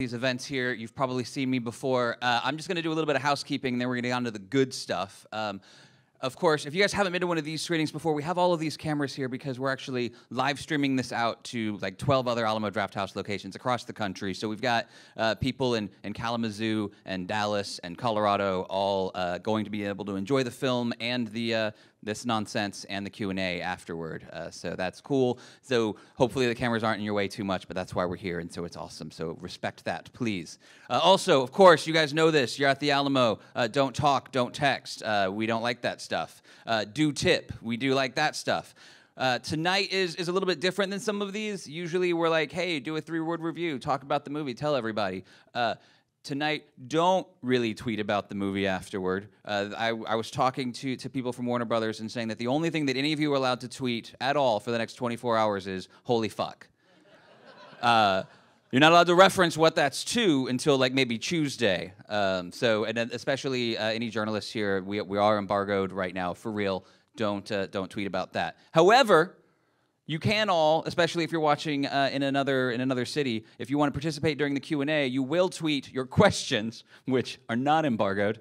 these events here. You've probably seen me before. I'm just going to do a little bit of housekeeping, and then we're going to get on to the good stuff. Of course, if you guys haven't been to one of these screenings before, we have all of these cameras here because we're actually live streaming this out to like 12 other Alamo Drafthouse locations across the country. So we've got people in Kalamazoo and Dallas and Colorado all going to be able to enjoy the film and the this nonsense and the Q&A afterward. So that's cool. So hopefully the cameras aren't in your way too much, but that's why we're here, and so it's awesome. So respect that, please. Also, of course, you guys know this. You're at the Alamo. Don't talk, don't text. We don't like that stuff. Do tip. We do like that stuff. Tonight is a little bit different than some of these. Usually we're like, hey, do a 3-word review. Talk about the movie. Tell everybody. Tonight, don't really tweet about the movie afterward. I was talking to people from Warner Brothers and saying that the only thing that any of you are allowed to tweet at all for the next 24 hours is, holy fuck. You're not allowed to reference what that's to until like maybe Tuesday. So, and especially any journalists here, we are embargoed right now, for real. Don't tweet about that. However, you can all, especially if you're watching in another city, if you want to participate during the Q&A, you will tweet your questions, which are not embargoed,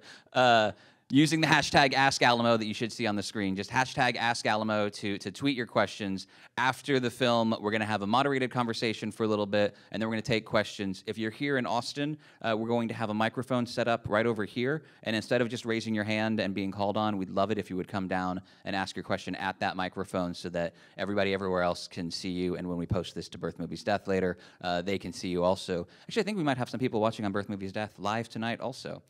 using the hashtag AskAlamo that you should see on the screen. Just hashtag AskAlamo to tweet your questions. After the film, we're going to have a moderated conversation for a little bit, and then we're going to take questions. If you're here in Austin, we're going to have a microphone set up right over here, and instead of just raising your hand and being called on, we'd love it if you would come down and ask your question at that microphone so that everybody everywhere else can see you, and when we post this to Birth Movies Death later, they can see you also. Actually, I think we might have some people watching on Birth Movies Death live tonight also.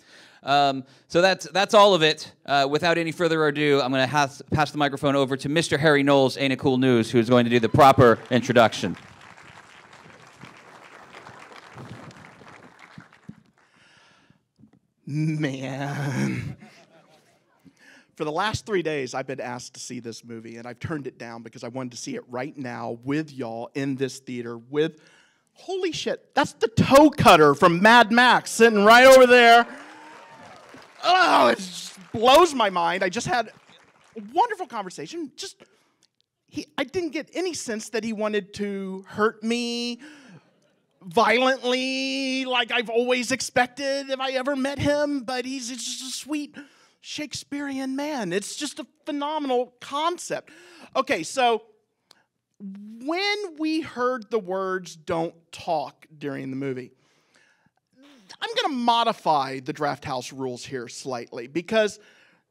So that's all of it. Without any further ado, I'm going to pass the microphone over to Mr. Harry Knowles, Ain't It Cool News, who's going to do the proper introduction. Man. For the last 3 days, I've been asked to see this movie, and I've turned it down because I wanted to see it right now with y'all in this theater with, holy shit, that's the Toecutter from Mad Max sitting right over there. Oh, it just blows my mind. I just had a wonderful conversation. I didn't get any sense that he wanted to hurt me violently like I've always expected if I ever met him, but he's just a sweet Shakespearean man. It's just a phenomenal concept. Okay, so when we heard the words "don't talk" during the movie, I'm going to modify the draft house rules here slightly, because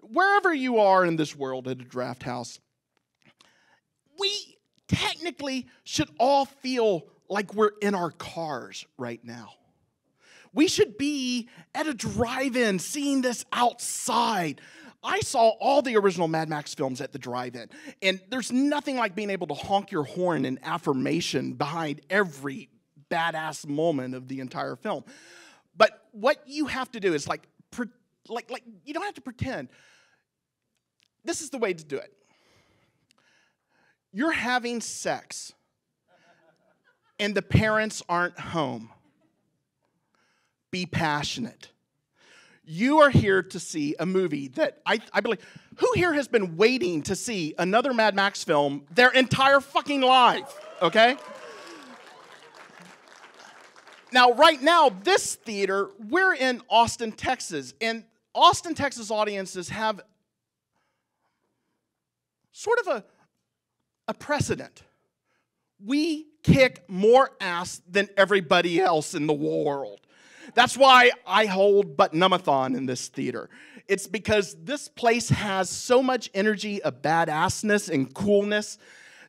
wherever you are in this world at a draft house, we technically should all feel like we're in our cars right now. We should be at a drive-in, seeing this outside. I saw all the original Mad Max films at the drive-in, and there's nothing like being able to honk your horn in affirmation behind every badass moment of the entire film. But what you have to do is like you don't have to pretend. This is the way to do it. You're having sex, and the parents aren't home. Be passionate. You are here to see a movie that I believe, who here has been waiting to see another Mad Max film their entire fucking life, okay? Now, right now, this theater, we're in Austin, Texas, and Austin, Texas audiences have sort of a precedent. We kick more ass than everybody else in the world. That's why I hold Butnumathon in this theater. It's because this place has so much energy of badassness and coolness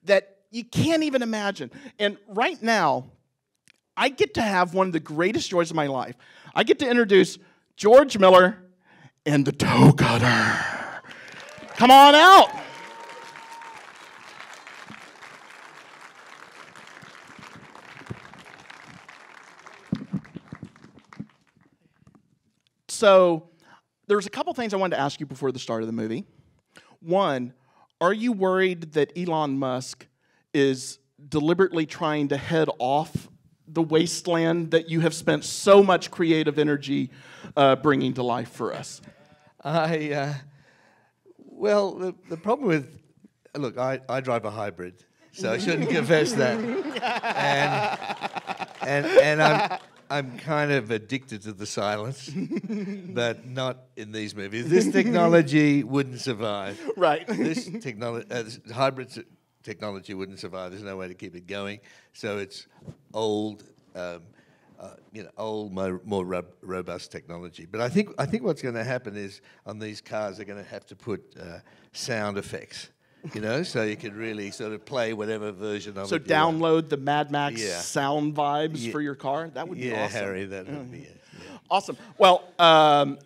that you can't even imagine. And right now, I get to have one of the greatest joys of my life. I get to introduce George Miller and the Toecutter. Come on out. So there's a couple things I wanted to ask you before the start of the movie. One, are you worried that Elon Musk is deliberately trying to head off the wasteland that you have spent so much creative energy bringing to life for us? Well, the problem with, look, I drive a hybrid, so I shouldn't confess that. And I'm, I'm kind of addicted to the silence, but not in these movies. This technology wouldn't survive. Right. This technology, hybrid technology wouldn't survive. There's no way to keep it going. So it's old, old, more robust technology. But I think what's going to happen is on these cars they're going to have to put sound effects. You know, so you could really sort of play whatever version of it. So download the Mad Max sound vibes for your car? That would be awesome. Yeah, Harry, that would be it. Yeah. Awesome. Well,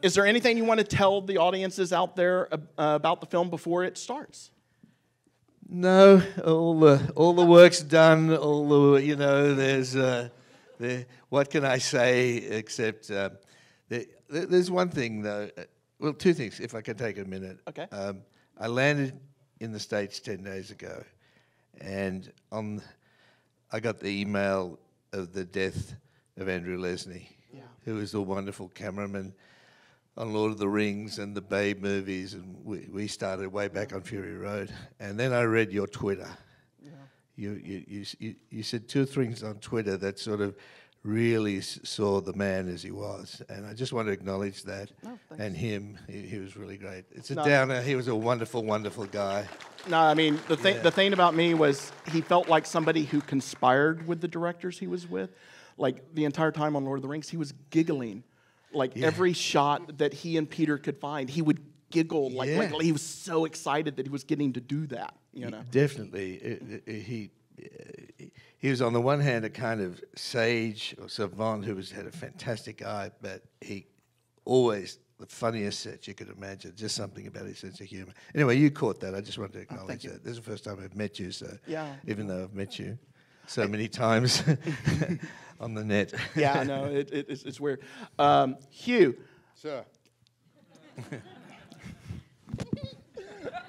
is there anything you want to tell the audiences out there about the film before it starts? No, all the work's done. All the there's what can I say except there's one thing though. Well, two things. If I can take a minute. Okay. I landed in the States 10 days ago, and I got the email of the death of Andrew Lesnie, who was the wonderful cameraman on Lord of the Rings and the Babe movies, and we started way back on Fury Road. And then I read your Twitter. Yeah. You said two things on Twitter that sort of really saw the man as he was, and I just want to acknowledge that. Oh, and him, he was really great. It's a downer. He was a wonderful, wonderful guy. No, I mean the thing about me was he felt like somebody who conspired with the directors he was with. Like the entire time on Lord of the Rings, he was giggling. Like every shot that he and Peter could find, he would giggle. Like he was so excited that he was getting to do that. You know, definitely He was on the one hand a kind of sage or savant who had a fantastic eye, but he always the funniest set you could imagine. Just something about his sense of humor. Anyway, you caught that. I just wanted to acknowledge that. This is the first time I've met you, so even though I've met you so many times on the net. Yeah, I know it's weird. Hugh, sir.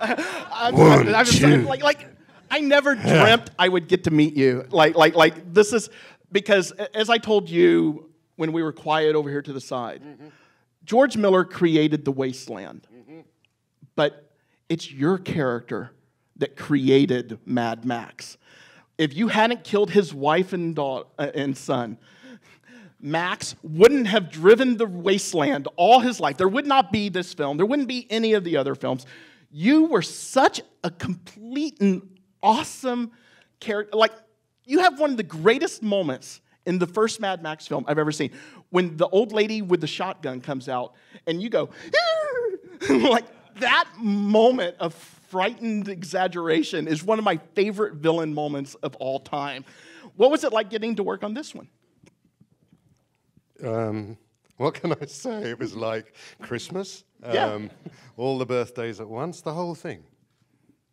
I never dreamt I would get to meet you. Like this is because, as I told you when we were quiet over here to the side, George Miller created The Wasteland, but it's your character that created Mad Max. If you hadn't killed his wife and son, Max wouldn't have driven the Wasteland all his life. There would not be this film. There wouldn't be any of the other films. You were such a complete and awesome character. Like, you have one of the greatest moments in the first Mad Max film I've ever seen, when the old lady with the shotgun comes out and you go, like, that moment of frightened exaggeration is one of my favorite villain moments of all time. What was it like getting to work on this one? What can I say? It was like Christmas, all the birthdays at once, the whole thing.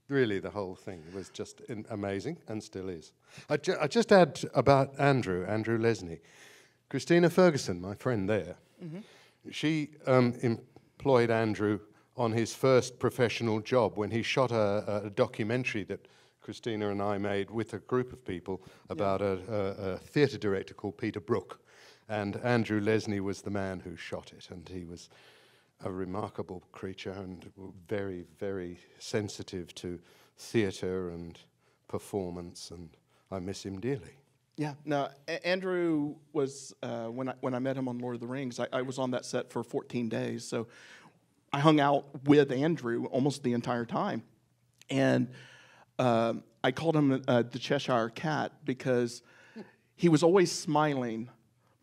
Really, the whole thing was just amazing, and still is. I just add about Andrew Lesnie. Christina Ferguson, my friend there, she employed Andrew on his first professional job when he shot a documentary that Christina and I made with a group of people about a theatre director called Peter Brook. And Andrew Lesnie was the man who shot it, and he was a remarkable creature and very, very sensitive to theatre and performance, and I miss him dearly. Yeah, no, Andrew was, when I met him on Lord of the Rings, I was on that set for 14 days, so I hung out with Andrew almost the entire time. And I called him the Cheshire Cat because he was always smiling,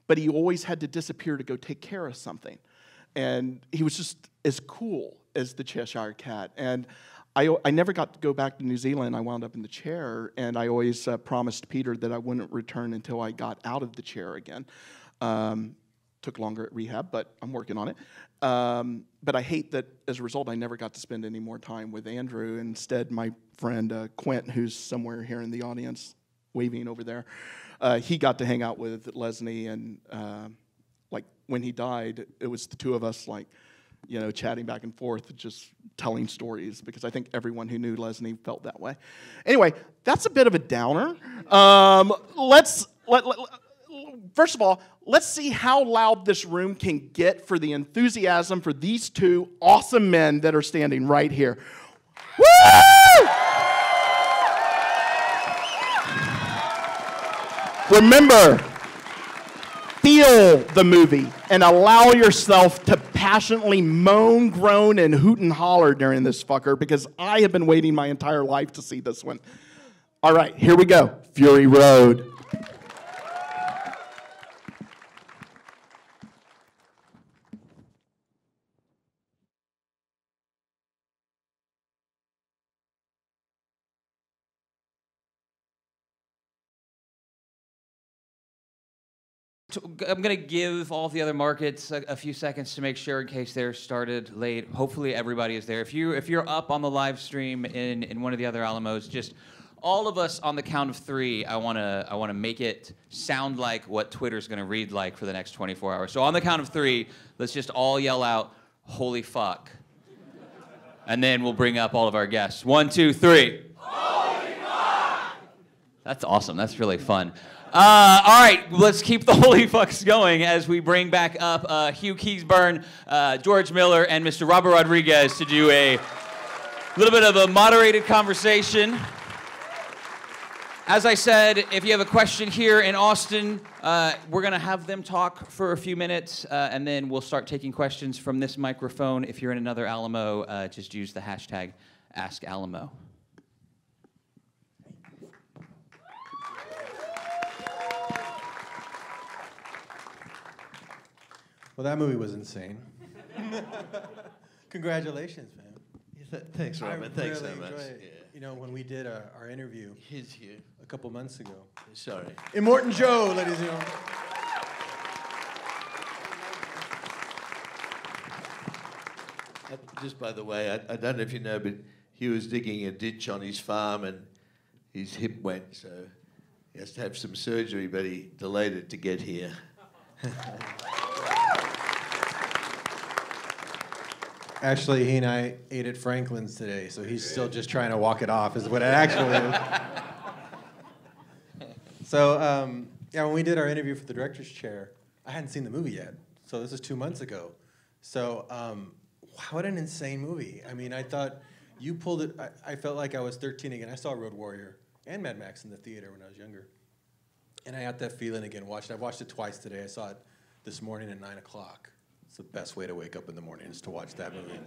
but he always had to disappear to go take care of something. And he was just as cool as the Cheshire Cat. And I never got to go back to New Zealand. I wound up in the chair, and I always promised Peter that I wouldn't return until I got out of the chair again. Took longer at rehab, but I'm working on it. But I hate that, as a result, I never got to spend any more time with Andrew. Instead, my friend Quint, who's somewhere here in the audience, waving over there, he got to hang out with Lesnie, and when he died, it was the two of us, chatting back and forth, just telling stories, because I think everyone who knew Lesnie felt that way. Anyway, that's a bit of a downer. First of all, let's see how loud this room can get for the enthusiasm for these two awesome men that are standing right here. Woo! Remember, feel the movie and allow yourself to passionately moan, groan, and hoot and holler during this fucker, because I have been waiting my entire life to see this one. All right, here we go. Fury Road. I'm going to give all the other markets a few seconds to make sure in case they're started late. Hopefully everybody is there. If you're up on the live stream in one of the other Alamos, just all of us on the count of three, I want to make it sound like what Twitter's going to read like for the next 24 hours. So on the count of three, let's just all yell out, "Holy fuck." And then we'll bring up all of our guests. 1, 2, 3. Holy fuck! That's awesome. That's really fun. All right, let's keep the holy fucks going as we bring back up Hugh Keays-Byrne, George Miller, and Mr. Robert Rodriguez to do a little bit of a moderated conversation. As I said, if you have a question here in Austin, we're going to have them talk for a few minutes, and then we'll start taking questions from this microphone. If you're in another Alamo, just use the hashtag AskAlamo. Well, that movie was insane. Congratulations, man. Thanks, Robert. Thanks really so much. It. Yeah. You know, when we did our interview a couple months ago. Sorry. Immortan Joe, ladies and gentlemen. Just by the way, I don't know if you know, but Hugh was digging a ditch on his farm and his hip went, so he has to have some surgery, but he delayed it to get here. Actually, he and I ate at Franklin's today, so he's still just trying to walk it off, is what it actually is. So, yeah, when we did our interview for the director's chair, I hadn't seen the movie yet. So this is 2 months ago. So, what an insane movie. I mean, I thought you pulled it. I felt like I was 13 again. I saw Road Warrior and Mad Max in the theater when I was younger. And I got that feeling again, watched it. I've watched it twice today. I saw it this morning at 9 o'clock. It's the best way to wake up in the morning is to watch that movie.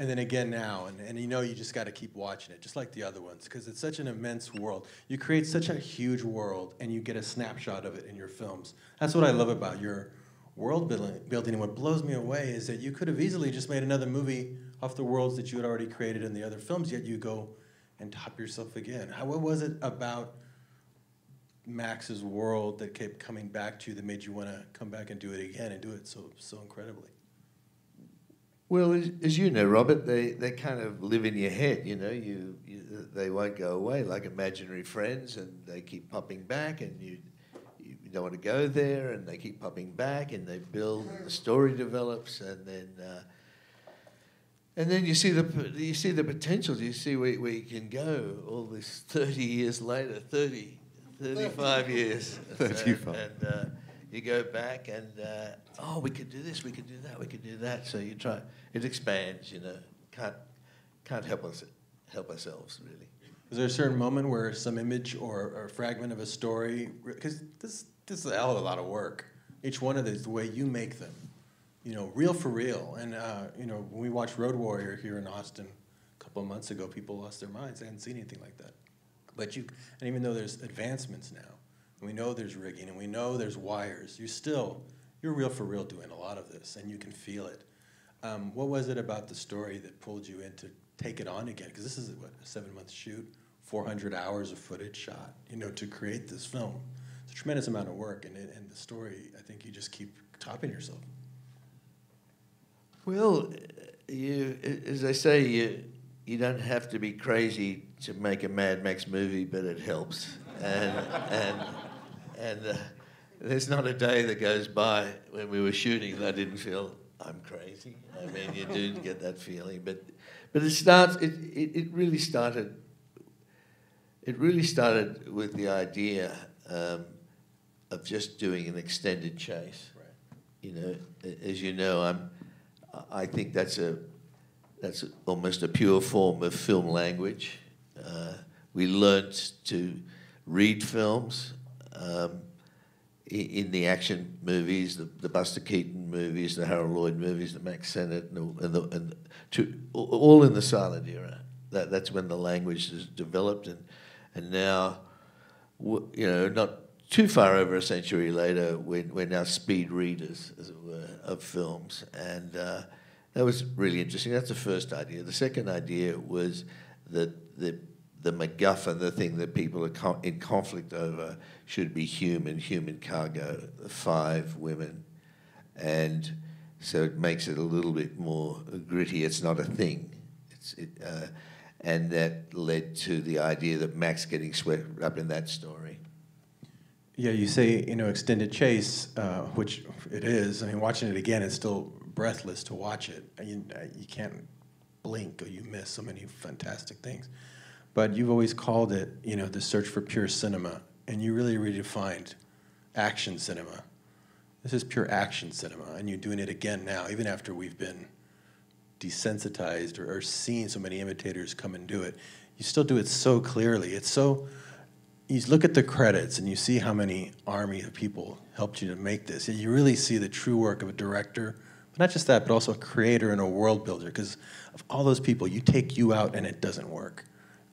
And then again now, and you know you just got to keep watching it, just like the other ones, because it's such an immense world. You create such a huge world, and you get a snapshot of it in your films. That's what I love about your world building. And what blows me away is that you could have easily just made another movie off the worlds that you had already created in the other films, yet you go and top yourself again. What was it about Max's world that kept coming back to you that made you want to come back and do it again and do it so incredibly? Well, as you know, Robert, they kind of live in your head, you know. They won't go away, like imaginary friends, and they keep popping back, and you don't want to go there, and they keep popping back, and they build, and the story develops, and then you see the potential, you see where you can go all this 30 years later, 35 years. 35. And you go back and, oh, we could do this, we could do that, we could do that. So you try, it expands, you know. Can't help ourselves, really. Was there a certain moment where some image or a fragment of a story, because this is a hell of a lot of work. Each one of these, the way you make them, you know, real for real. And, you know, when we watched Road Warrior here in Austin a couple of months ago, people lost their minds. They hadn't seen anything like that. But and even though there's advancements now, and we know there's rigging, and we know there's wires, you're real for real doing a lot of this, and you can feel it. What was it about the story that pulled you in to take it on again? Because this is, what, a 7-month shoot, 400 hours of footage shot, you know, to create this film. It's a tremendous amount of work, and the story, I think you just keep topping yourself. Well, as I say, you don't have to be crazy to make a Mad Max movie, but it helps. And there's not a day that goes by when we were shooting that I didn't feel I'm crazy. I mean, you do get that feeling, but it starts. It really started with the idea of just doing an extended chase. Right. You know, as you know, I think that's almost a pure form of film language. We learnt to read films in the action movies, the Buster Keaton movies, the Harold Lloyd movies, the Mack Sennett, all in the silent era. That's when the language is developed, and now, you know, not too far over a century later, we're now speed readers, as it were, of films, and that was really interesting. That's the first idea. The second idea was that the MacGuffin, the thing that people are in conflict over, should be human cargo, 5 women. And so it makes it a little bit more gritty. It's not a thing. And that led to the idea that Max getting swept up in that story. Yeah, you say, you know, extended chase, which it is. I mean, watching it again, it's still breathless to watch it. You can't blink or you miss so many fantastic things. But you've always called it, you know, the search for pure cinema, and you really redefined action cinema. This is pure action cinema, and you're doing it again now, even after we've been desensitized or seen so many imitators come and do it. You still do it so clearly. It's so, you look at the credits and you see how many army of people helped you to make this. And you really see the true work of a director, but not just that, but also a creator and a world builder, because of all those people, you take you out and it doesn't work.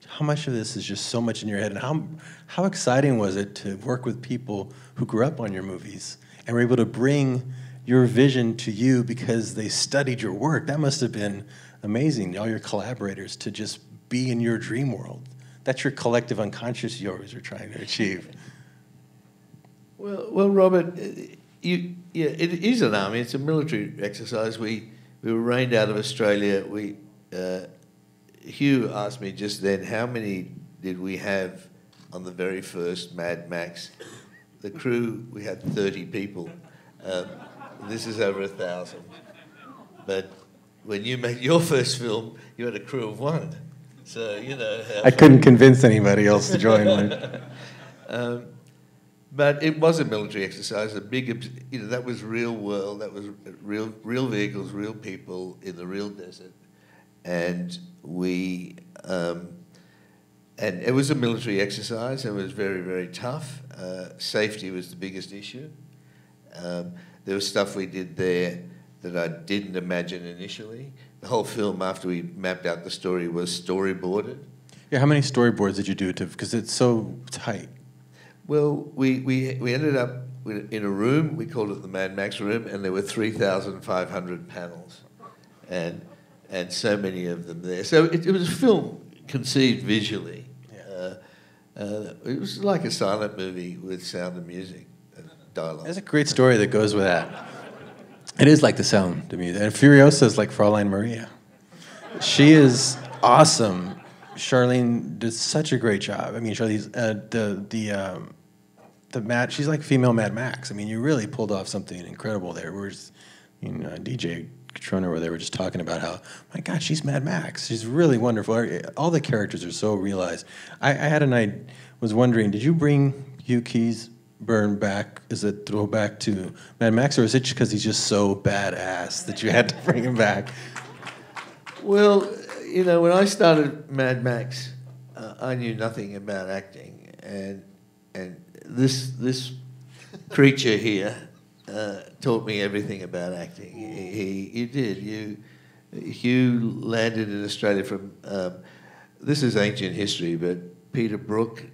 How much of this is just so much in your head, and how exciting was it to work with people who grew up on your movies and were able to bring your vision to you because they studied your work? That must have been amazing, all your collaborators, to just be in your dream world. That's your collective unconscious you always are trying to achieve. Well, Robert, it is an army. It's a military exercise. We were rained out of Australia. Hugh asked me just then, how many did we have on the very first Mad Max? The crew, we had 30 people. This is over 1,000. But when you made your first film, you had a crew of 1. So, you know. I couldn't convince anybody else to join one. But it was a military exercise, a big, you know, that was real world, that was real vehicles, real people in the real desert. And and it was a military exercise. It was very, very tough. Safety was the biggest issue. There was stuff we did there that I didn't imagine initially. The whole film, after we mapped out the story, was storyboarded. Yeah, how many storyboards did you do? Because it's so tight. Well, we ended up in a room. We called it the Mad Max room, and there were 3,500 panels. And so many of them there. So it was a film conceived visually. Yeah. It was like a silent movie with sound and music and dialogue. There's a great story that goes with that. It is like the sound, the music. And Furiosa is like Fraulein Maria. She is awesome. Charlene does such a great job. I mean, Charlize, she's like female Mad Max. I mean, you really pulled off something incredible there. Whereas, you know, DJ Trona, where they were just talking about how, my God, she's Mad Max. She's really wonderful. All the characters are so realized. I was wondering, did you bring Hugh Keays-Byrne back as a throwback to Mad Max, or is it because he's just so badass that you had to bring him back? Well, you know, when I started Mad Max, I knew nothing about acting, and this creature here taught me everything about acting. He did. Hugh landed in Australia from, this is ancient history, but Peter Brook,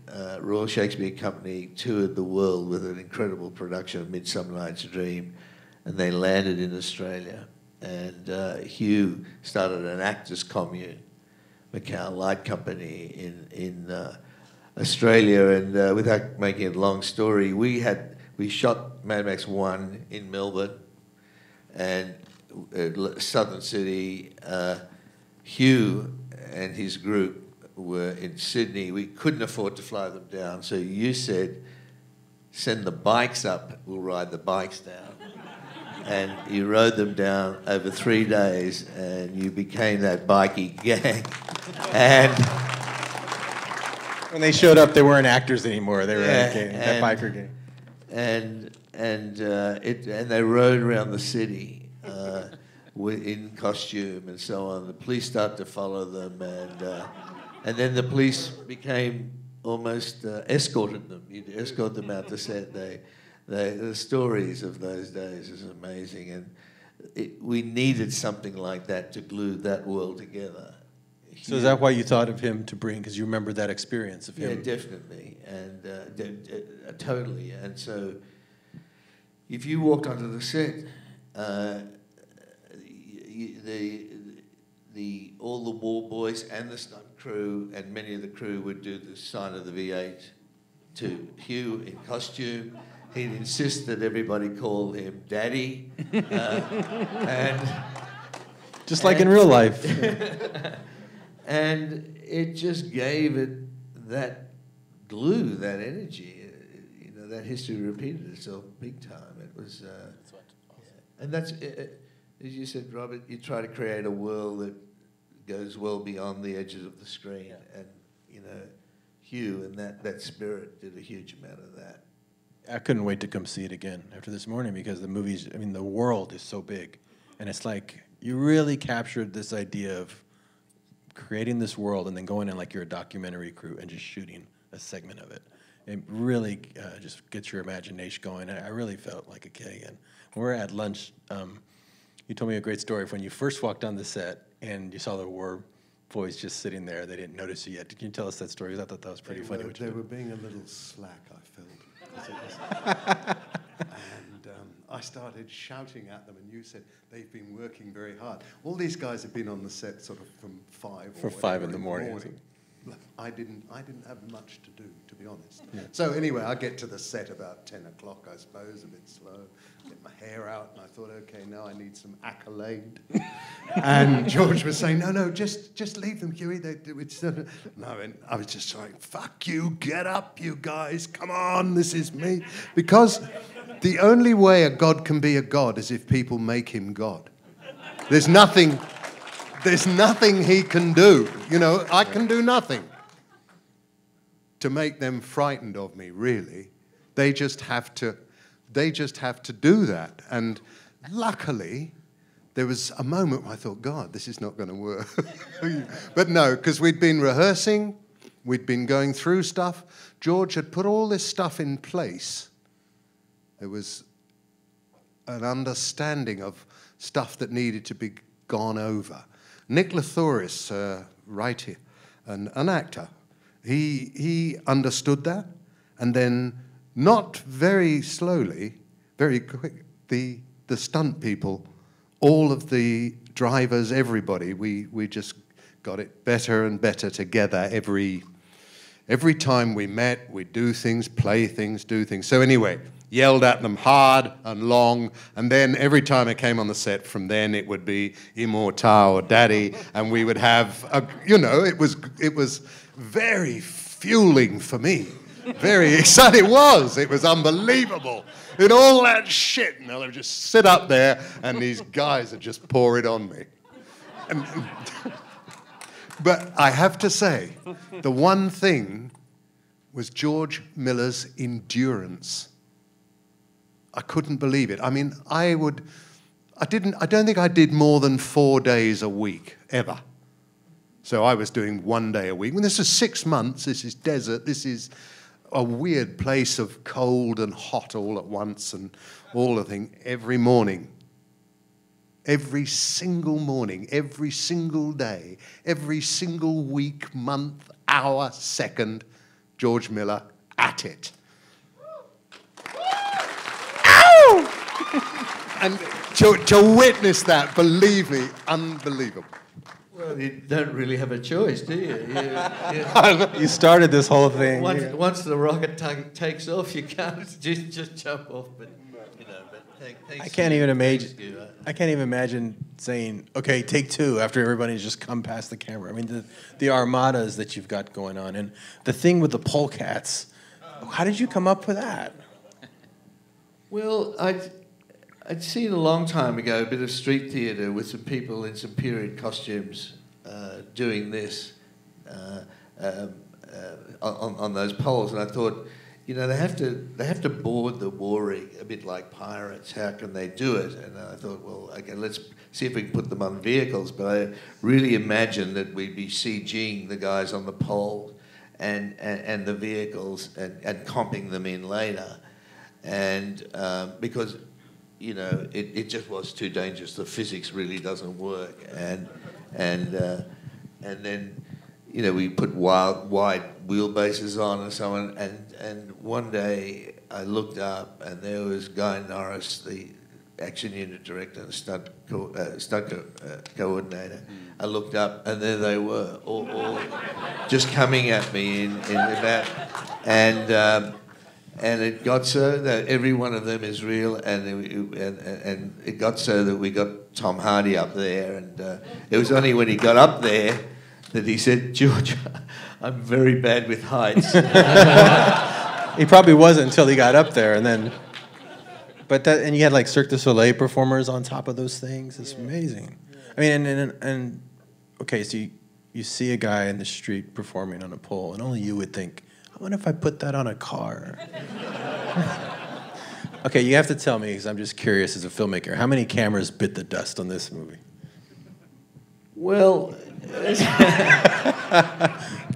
Royal Shakespeare Company, toured the world with an incredible production of Midsummer Night's Dream, and they landed in Australia. And Hugh started an actors commune, Macau Light Company, in Australia. And without making a long story, we shot Mad Max 1 in Melbourne and Southern City. Hugh and his group were in Sydney. We couldn't afford to fly them down, so you said, send the bikes up, we'll ride the bikes down. And you rode them down over 3 days, and you became that bikie gang. When they showed up, they weren't actors anymore. They were that biker gang. And they rode around the city in costume and so on. The police start to follow them, and then the police became almost escorted them. You'd escort them out the set. They the stories of those days is amazing, and we needed something like that to glue that world together. So is that why you thought of him to bring? Because you remember that experience of him. Yeah, definitely, and totally. And so, if you walked onto the set, all the war boys and the stunt crew and many of the crew would do the sign of the V8 to Hugh in costume. He'd insist that everybody call him Daddy, just like in real life. And it just gave it that glue, that energy. You know, that history repeated itself big time. It was, and that's, as you said, Robert, you try to create a world that goes well beyond the edges of the screen. Yeah. And, you know, Hugh and that spirit did a huge amount of that. I couldn't wait to come see it again after this morning, because the movies, I mean, the world is so big. And it's like, you really captured this idea of creating this world and then going in like you're a documentary crew and just shooting a segment of it. It really just gets your imagination going. I really felt like a kid again. When we were at lunch, you told me a great story of when you first walked on the set and you saw the war boys just sitting there. They didn't notice you yet. Can you tell us that story? Because I thought that was pretty funny. They were being a little slack, I felt. I started shouting at them, and you said, they've been working very hard. All these guys have been on the set sort of from 5 or 5 in the morning. I didn't have much to do, to be honest. Yeah. So anyway, I get to the set about 10 o'clock, I suppose, a bit slow. Get my hair out, and I thought, okay, now I need some accolade. And George was saying, no, just leave them, Huey. And I was just like, fuck you, get up, you guys, come on, this is me. Because the only way a god can be a god is if people make him god. There's nothing he can do. You know, I can do nothing to make them frightened of me, really. They just have to do that. And luckily, there was a moment where I thought, God, this is not going to work. But no, because we'd been rehearsing, we'd been going through stuff. George had put all this stuff in place. There was an understanding of stuff that needed to be gone over. Nick Lathouris, writer, an actor, he understood that, and then not very slowly, very quick, the stunt people, all of the drivers, everybody, we just got it better and better together every time we met. We'd do things, play things, do things. So anyway, yelled at them hard and long, and then every time I came on the set from then, it would be Immortal or Daddy, and we would have, you know, it was very fueling for me. Very exciting. It was unbelievable. And all that shit, and I'll just sit up there, and these guys would just pour it on me. And, but I have to say, the one thing was George Miller's endurance. I couldn't believe it. I mean, I don't think I did more than 4 days a week, ever. So I was doing 1 day a week. When this is 6 months, this is desert, this is a weird place of cold and hot all at once and all the thing, every morning. Every single morning, every single day, every single week, month, hour, second, George Miller at it. And to witness that, believe me, unbelievable. Well, you don't really have a choice, do you? You started this whole thing. Once the rocket takes off, you can't just jump off. But you know, but thanks. I can't even imagine saying, "Okay, take two," after everybody's just come past the camera. I mean, the armadas that you've got going on, and the thing with the polecats. How did you come up with that? Well, I'd seen a long time ago a bit of street theatre with some people in some period costumes doing this on those poles, and I thought, you know, they have to board the war rig a bit like pirates. How can they do it? And I thought, well, okay, let's see if we can put them on vehicles. But I really imagined that we'd be CGing the guys on the pole and the vehicles and comping them in later. and because, you know, it just was too dangerous. The physics really doesn't work, and then, you know, we put wide wheelbases on and so on. And one day I looked up, and there was Guy Norris, the action unit director and stunt coordinator. I looked up, and there they were, all just coming at me in about, and it got so that every one of them is real, and it got so that we got Tom Hardy up there, and it was only when he got up there that he said, "George, I'm very bad with heights." He probably wasn't until he got up there, and then. But that, and you had like Cirque du Soleil performers on top of those things. It's amazing. Yeah. I mean, and okay, so you see a guy in the street performing on a pole, and only you would think, I wonder if I put that on a car. Okay, you have to tell me, because I'm just curious as a filmmaker, how many cameras bit the dust on this movie? Well,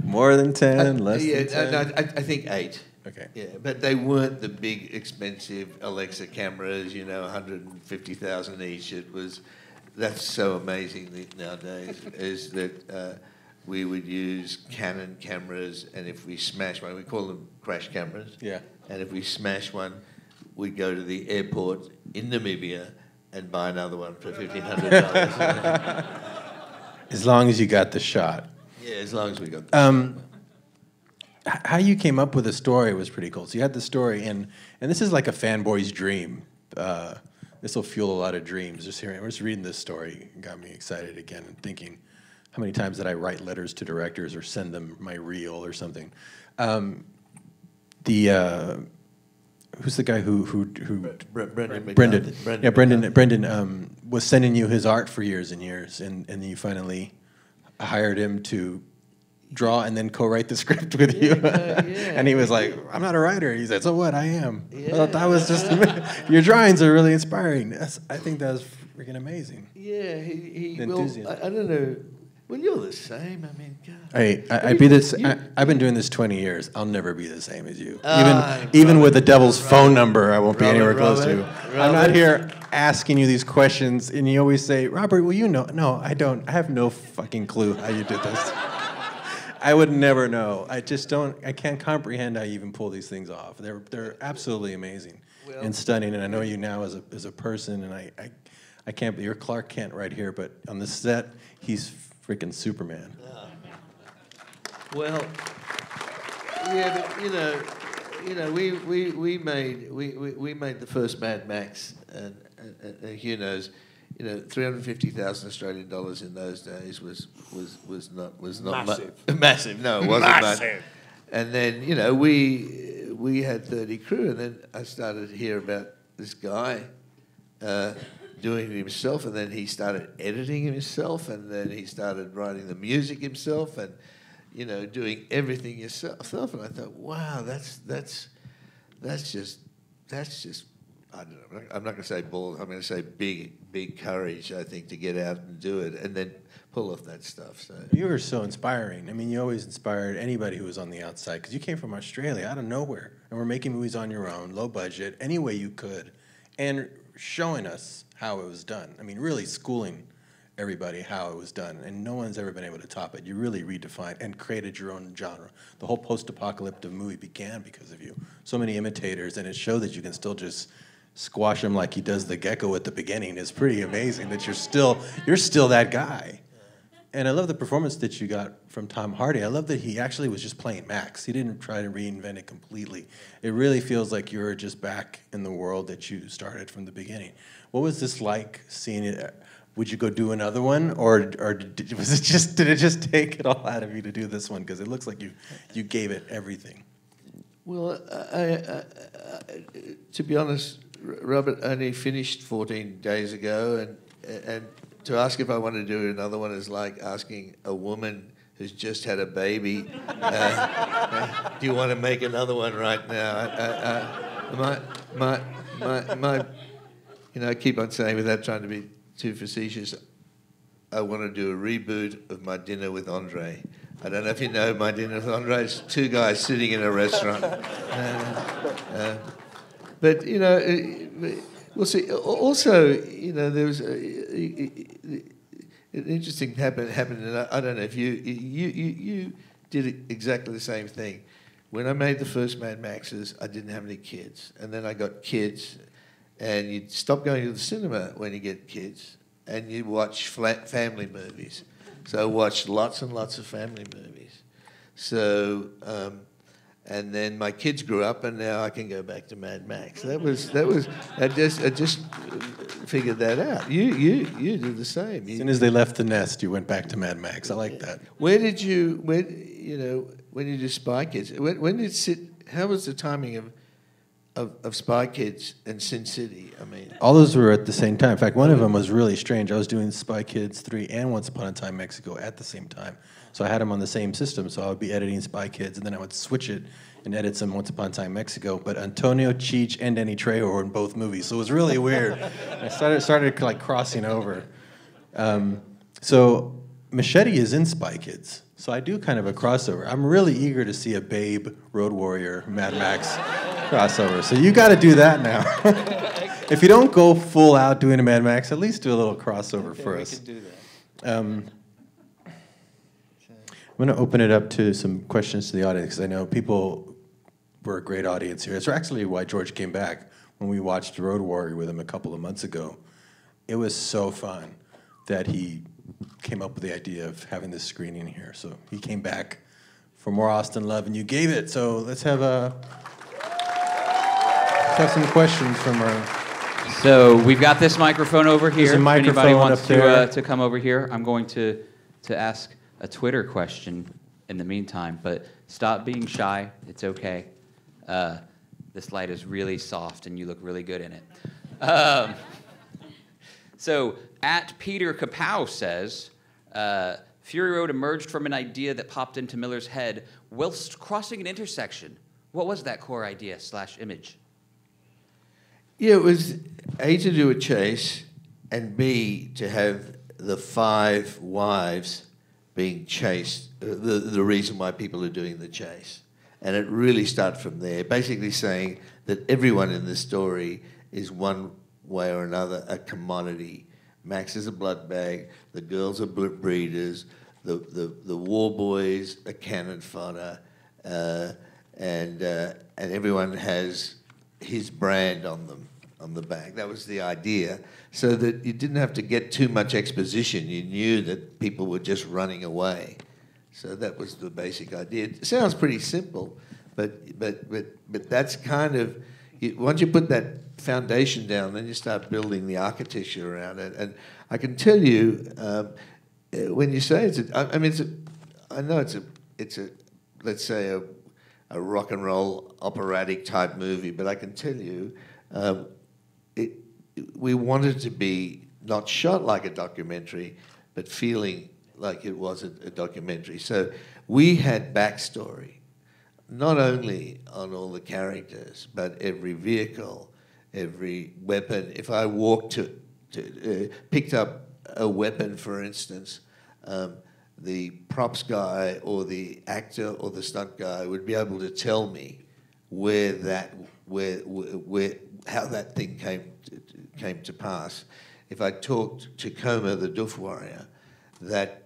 more than 10, less than 10? No, I think 8. Okay. Yeah, but they weren't the big, expensive Alexa cameras, you know, 150,000 each. It was, that's so amazing nowadays, is that we would use Canon cameras, and if we smash one, we call them crash cameras. Yeah. And if we smash one, we'd go to the airport in Namibia and buy another one for $1,500. As long as you got the shot. Yeah, as long as we got the shot. How you came up with the story was pretty cool. So you had the story, and this is like a fanboy's dream. This will fuel a lot of dreams. Just reading this story got me excited again and thinking, how many times did I write letters to directors or send them my reel or something? Who's the guy who Brendan? Yeah, Brendan. Brendan was sending you his art for years and years, and you finally hired him to draw and then co-write the script with you. And he was like, I'm not a writer. He said, so what? I am. Yeah. I thought that was just, your drawings are really inspiring. I think that was freaking amazing. Yeah, I don't know. Well, you're the same. I mean, God. I've been doing this 20 years. I'll never be the same as you. Even with the devil's phone number, I won't be anywhere close to you. I'm not here asking you these questions, and you always say, Robert, will you know? No, I don't. I have no fucking clue how you did this. I would never know. I can't comprehend how you even pull these things off. They're absolutely amazing and stunning. And I know you now as a person, and I can't. You're Clark Kent right here, but on the set, he's freaking Superman. Well, yeah, but you know, we made the first Mad Max, and Hugh knows. You know, $350,000 Australian dollars in those days was not massive. Massive, no, it wasn't massive. And then, you know, we had 30 crew, and then I started to hear about this guy doing it himself, and then he started editing himself, and then he started writing the music himself, and you know, doing everything yourself. And I thought, wow, that's just. I don't know, I'm not going to say bold. I'm going to say big courage, I think, to get out and do it and then pull off that stuff. So. You were so inspiring. I mean, you always inspired anybody who was on the outside, because you came from Australia, out of nowhere, and were making movies on your own, low budget, any way you could, and showing us how it was done. I mean, really schooling everybody how it was done, and no one's ever been able to top it. You really redefined and created your own genre. The whole post-apocalyptic movie began because of you. So many imitators, and it showed that you can still just squash him like he does the gecko at the beginning. It's pretty amazing that you're still that guy. And I love the performance that you got from Tom Hardy. I love that he actually was just playing Max. He didn't try to reinvent it completely. It really feels like you're just back in the world that you started from the beginning. What was this like seeing it? Would you go do another one, or did it just take it all out of you to do this one? Because it looks like you gave it everything. Well, to be honest, Robert only finished 14 days ago, and to ask if I want to do another one is like asking a woman who's just had a baby, do you want to make another one right now? You know, I keep on saying, without trying to be too facetious, I want to do a reboot of My Dinner with Andre. I don't know if you know My Dinner with Andre. It's two guys sitting in a restaurant. But, you know, we'll see. Also, you know, there was an interesting happened, and I don't know if you did exactly the same thing. When I made the first Mad Maxes, I didn't have any kids, and then I got kids, and you stop going to the cinema when you get kids, and you watch family movies. So I watched lots and lots of family movies. So, and then my kids grew up, and now I can go back to Mad Max. I just figured that out. You did the same. As soon as they left the nest, you went back to Mad Max. I like that. When you do Spy Kids, how was the timing of Spy Kids and Sin City? I mean, all those were at the same time. In fact, one of them was really strange. I was doing Spy Kids 3 and Once Upon a Time in Mexico at the same time. So I had them on the same system. So I would be editing Spy Kids, and then I would switch it and edit some Once Upon a Time in Mexico. But Antonio, Cheech, and Danny Trejo were in both movies. So it was really weird. I started like crossing over. So Machete is in Spy Kids. So I do kind of a crossover. I'm really eager to see a Babe, Road Warrior, Mad Max crossover. So you got to do that now. If you don't go full out doing a Mad Max, at least do a little crossover for us. We can do that. I'm going to open it up to some questions to the audience, because I know people were a great audience here. It's actually why George came back when we watched Road Warrior with him a couple of months ago. It was so fun that he came up with the idea of having this screening here. So he came back for more Austin love, and you gave it. So let's have some questions from our... So we've got this microphone over here. There's a microphone if anybody wants to come over here, I'm going to ask a Twitter question in the meantime, but stop being shy. It's okay. This light is really soft, and you look really good in it. So, @PeterKapow says, Fury Road emerged from an idea that popped into Miller's head whilst crossing an intersection. What was that core idea / image? Yeah, it was A, to do a chase, and B, to have the 5 wives being chased, the reason why people are doing the chase. And it really started from there, basically saying that everyone in the story is one way or another a commodity. Max is a blood bag, the girls are breeders, the war boys are cannon fodder, and everyone has his brand on them, on the bag. That was the idea, so that you didn't have to get too much exposition. You knew that people were just running away. So that was the basic idea. It sounds pretty simple, but that's kind of, once you put that foundation down, then you start building the architecture around it. And I can tell you, when you say it's, I know it's a, let's say a rock and roll operatic type movie, but I can tell you, we wanted to be not shot like a documentary, but feeling like it was a documentary. So we had backstory, not only on all the characters, but every vehicle, every weapon. If I walked picked up a weapon, for instance, the props guy or the actor or the stunt guy would be able to tell me how that thing came to pass. If I talked to Coma, the Doof Warrior, that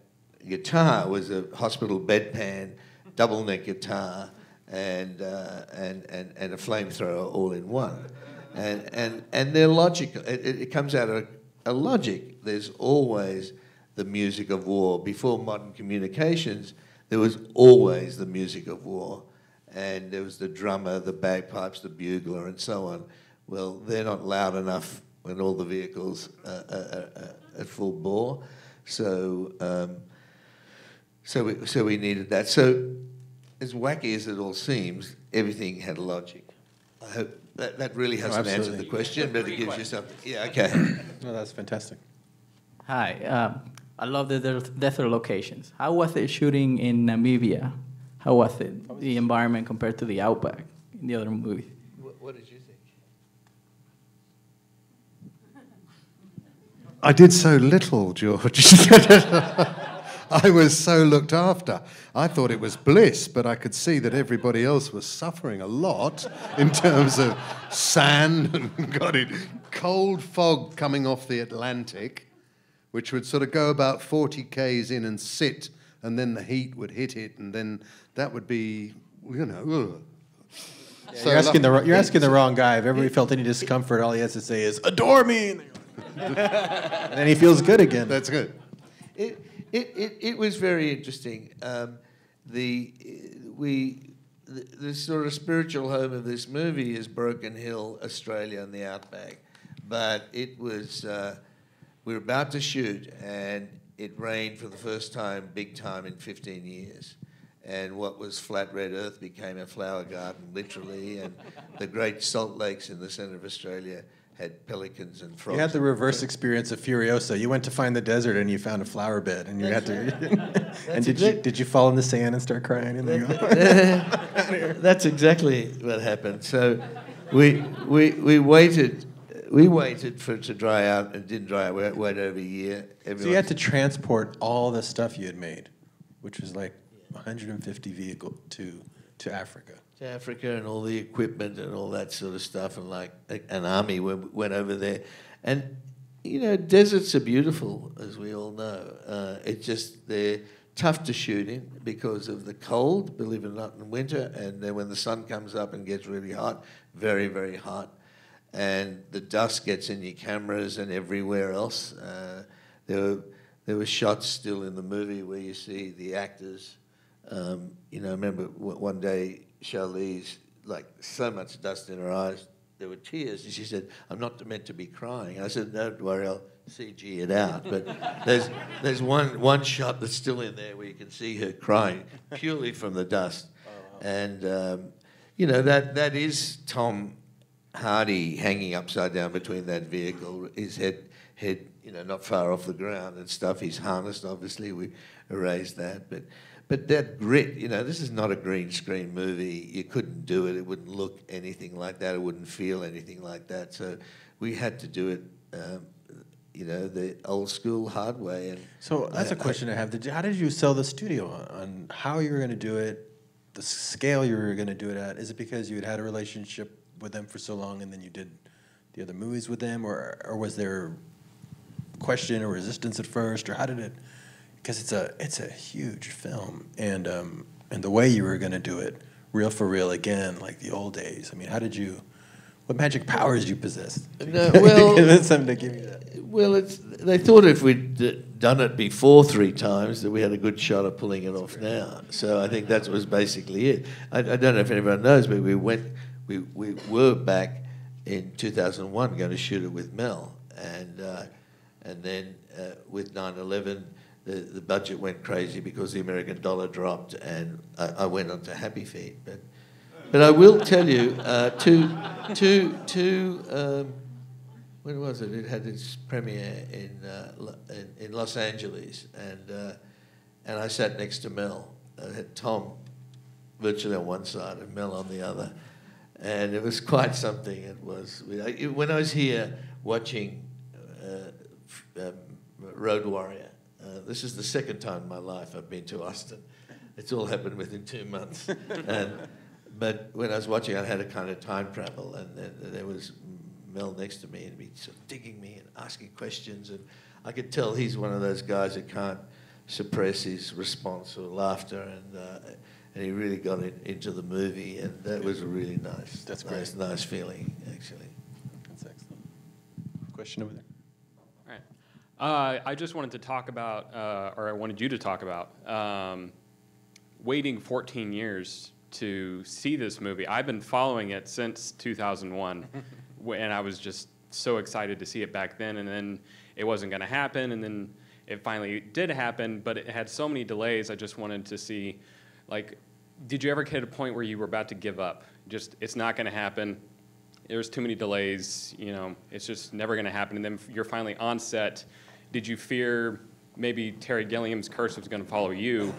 guitar was a hospital bedpan, double neck guitar, and a flamethrower all in one. And they're logical. It comes out of a logic. There's always the music of war. Before modern communications, there was always the music of war, and there was the drummer, the bagpipes, the bugler, and so on. Well, they're not loud enough when all the vehicles are at full bore. So, so we needed that. So, as wacky as it all seems, everything had logic. I hope. That really hasn't answered the question, but it gives you something. Yeah, okay. No, that's fantastic. Hi. I love the death locations. How was it shooting in Namibia? How was it, the environment compared to the outback in the other movies? What did you think? I did so little, George. I was so looked after. I thought it was bliss, but I could see that everybody else was suffering a lot in terms of sand and cold fog coming off the Atlantic, which would sort of go about 40 Ks in and sit, and then the heat would hit it, and then that would be, you know... Ugh. Yeah, so you're asking the wrong guy. If everybody felt any discomfort, all he has to say is, adore me! And then he feels good again. That's good. It was very interesting. The sort of spiritual home of this movie is Broken Hill, Australia, and the Outback. But it was... we were about to shoot, and it rained for the first time, big time, in 15 years. And what was flat red earth became a flower garden, literally, and the Great Salt Lakes in the centre of Australia had pelicans and frogs. You had the reverse experience of Furiosa. You went to find the desert, and you found a flower bed, and you did you fall in the sand and start crying? And that's exactly what happened. So we waited. We waited for it to dry out. It didn't dry out. We waited over a year. So you had to transport all the stuff you had made, which was like 150 vehicles to Africa. To Africa, and all the equipment and all that sort of stuff, and like an army went over there. And, you know, deserts are beautiful, as we all know. It's just they're tough to shoot in because of the cold, believe it or not, in winter. And then when the sun comes up and gets really hot, very, very hot, and the dust gets in your cameras and everywhere else. There were shots still in the movie where you see the actors. You know, I remember one day Charlize, like, so much dust in her eyes, there were tears, and she said, "I'm not meant to be crying." And I said, "No, don't worry, I'll CG it out." But there's one shot that's still in there where you can see her crying purely from the dust. Oh, wow. And you know, that is Tom Hardy hanging upside down between that vehicle, his head, you know, not far off the ground and stuff. He's harnessed, obviously. We erased that, but that grit, you know, this is not a green screen movie. You couldn't do it. It wouldn't look anything like that. It wouldn't feel anything like that. So we had to do it, you know, the old school hard way. And so that's a question I have. How did you sell the studio on how you were going to do it, the scale you were going to do it at? Is it because you had a relationship with them for so long, and then you did the other movies with them, or was there question or resistance at first, or how did it? Because it's a huge film, and the way you were going to do it, reel for reel again, like the old days. I mean, how did you? What magic powers you possessed? No, well, that's something to give you that. Well, they thought if we'd done it before 3 times that we had a good shot of pulling it off now. So I think that was basically it. I don't know if anyone knows, but we went. We were back in 2001 going to shoot it with Mel, and then with 9/11 the budget went crazy because the American dollar dropped, and I went on to Happy Feet. But I will tell you, when was it? It had its premiere in Los Angeles, and I sat next to Mel. I had Tom virtually on one side and Mel on the other. And it was quite something. It was when I was here watching Road Warrior. This is the second time in my life I've been to Austin. It's all happened within 2 months. But when I was watching, I had a kind of time travel, and there was Mel next to me, and he'd be sort of digging me and asking questions, and I could tell he's one of those guys who can't suppress his response or laughter, and he really got into the movie, and that was a really nice, nice feeling, actually. That's excellent. Question over there. All right. I just wanted to talk about, or I wanted you to talk about, waiting 14 years to see this movie. I've been following it since 2001, and I was just so excited to see it back then, and then it wasn't going to happen, and then it finally did happen, but it had so many delays. I just wanted to see... Like, did you ever get to a point where you were about to give up? Just, it's not going to happen. There's too many delays. You know, it's just never going to happen. And then you're finally on set. Did you fear maybe Terry Gilliam's curse was going to follow you,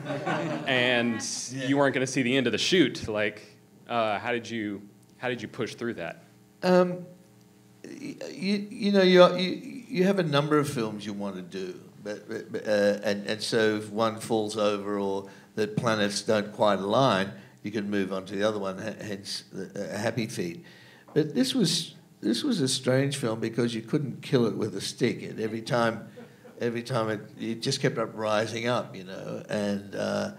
and you weren't going to see the end of the shoot? Like, how did you push through that? You know, you have a number of films you want to do, and so if one falls over or the planets don't quite align, you can move on to the other one, hence Happy Feet. But this was a strange film because you couldn't kill it with a stick. And every time it just kept up rising up, you know,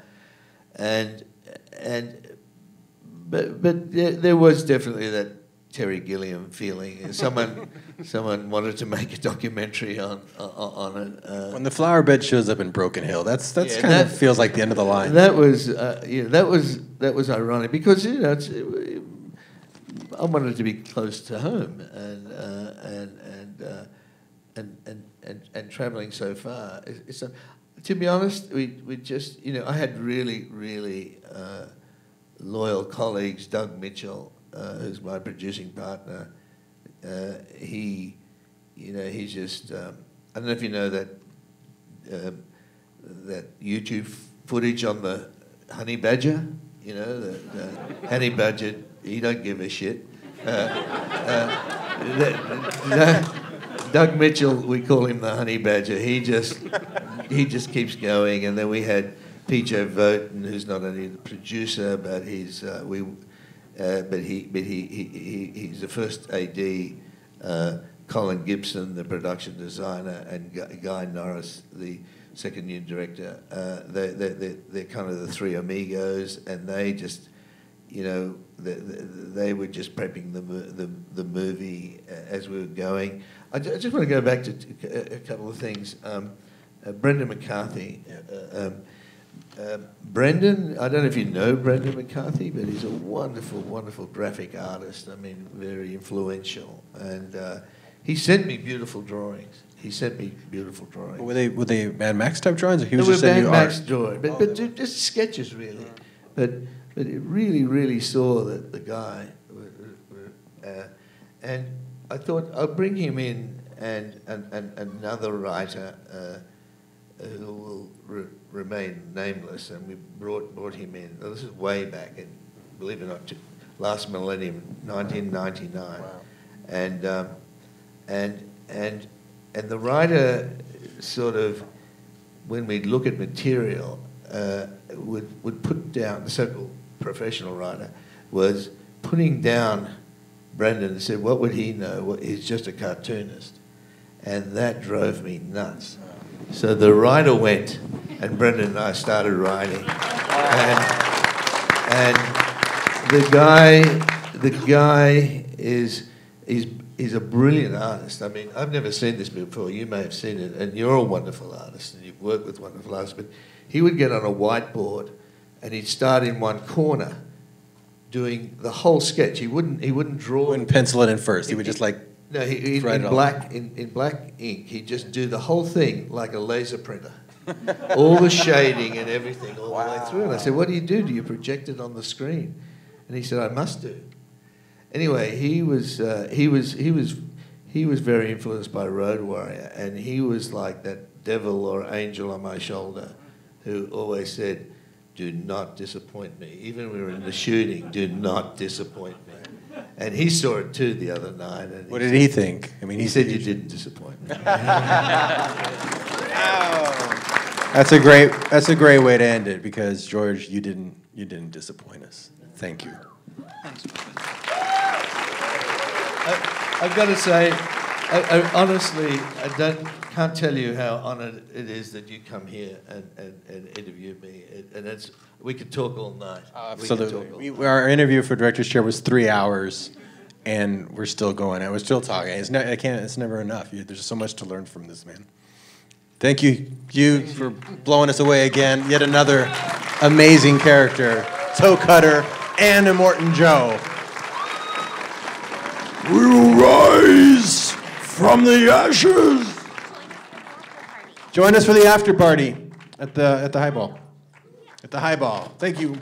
but there was definitely that Terry Gilliam feeling. Someone wanted to make a documentary on it. When the flower bed shows up in Broken Hill, that feels like the end of the line. That was ironic because I wanted to be close to home and traveling so far. So, to be honest, we just I had really loyal colleagues. Doug Mitchell, who's my producing partner, he's just I don't know if you know that that YouTube footage on the honey badger, the honey badger. He don't give a shit. Doug Mitchell, we call him the honey badger. He just keeps going. And then we had P.J. Voten, who's not only the producer, but he's the first AD. Colin Gibson, the production designer, and Guy Norris, the second unit director. They're kind of the three amigos, and they just. They were just prepping the movie as we were going. I just want to go back to a couple of things. Brendan McCarthy. Brendan, I don't know if you know Brendan McCarthy, but he's a wonderful, wonderful graphic artist. I mean, very influential. And he sent me beautiful drawings. But were they Mad Max type drawings? Or he was just saying Mad Max drawings, but just sketches really. But it really, really saw that the guy, and I thought I'll bring him in and another writer who will remain nameless, and we brought him in. Now, this is way back in, believe it or not, last millennium, 1999, wow. and the writer sort of, when we look at material, would put down, the so-called professional writer was putting down Brendan and said, what would he know? He's just a cartoonist. And that drove me nuts. So the writer went, and Brendan and I started writing. And the guy is a brilliant artist. I mean, I've never seen this before. You may have seen it, and you're a wonderful artist, and you've worked with wonderful artists, but he would get on a whiteboard and he'd start in one corner doing the whole sketch. He wouldn't draw. He wouldn't pencil it in first. He would just like no, he write in it black all. In black ink. He'd just do the whole thing like a laser printer. All the shading and everything all wow. the way through. And I said, what do you do? Do you project it on the screen? And he said, I must do. Anyway, he was very influenced by Road Warrior, and he was like that devil or angel on my shoulder, who always said, do not disappoint me. Even when we were in the shooting, do not disappoint me. And he saw it too the other night. And what did he think? I mean, he said, you didn't disappoint me. That's a great way to end it, because George, you didn't disappoint us. Thank you. I've got to say, I honestly, I can't tell you how honoured it is that you come here and interview me. And we could talk all night. Absolutely. Our interview for Director's Chair was 3 hours, and we're still going. We're still talking. It's never enough. There's so much to learn from this man. Thank you, Hugh, for blowing us away again. Yet another amazing character, Toecutter, and Immortan Joe. We will rise from the ashes. Join us for the after party at the Highball. At the Highball. Thank you.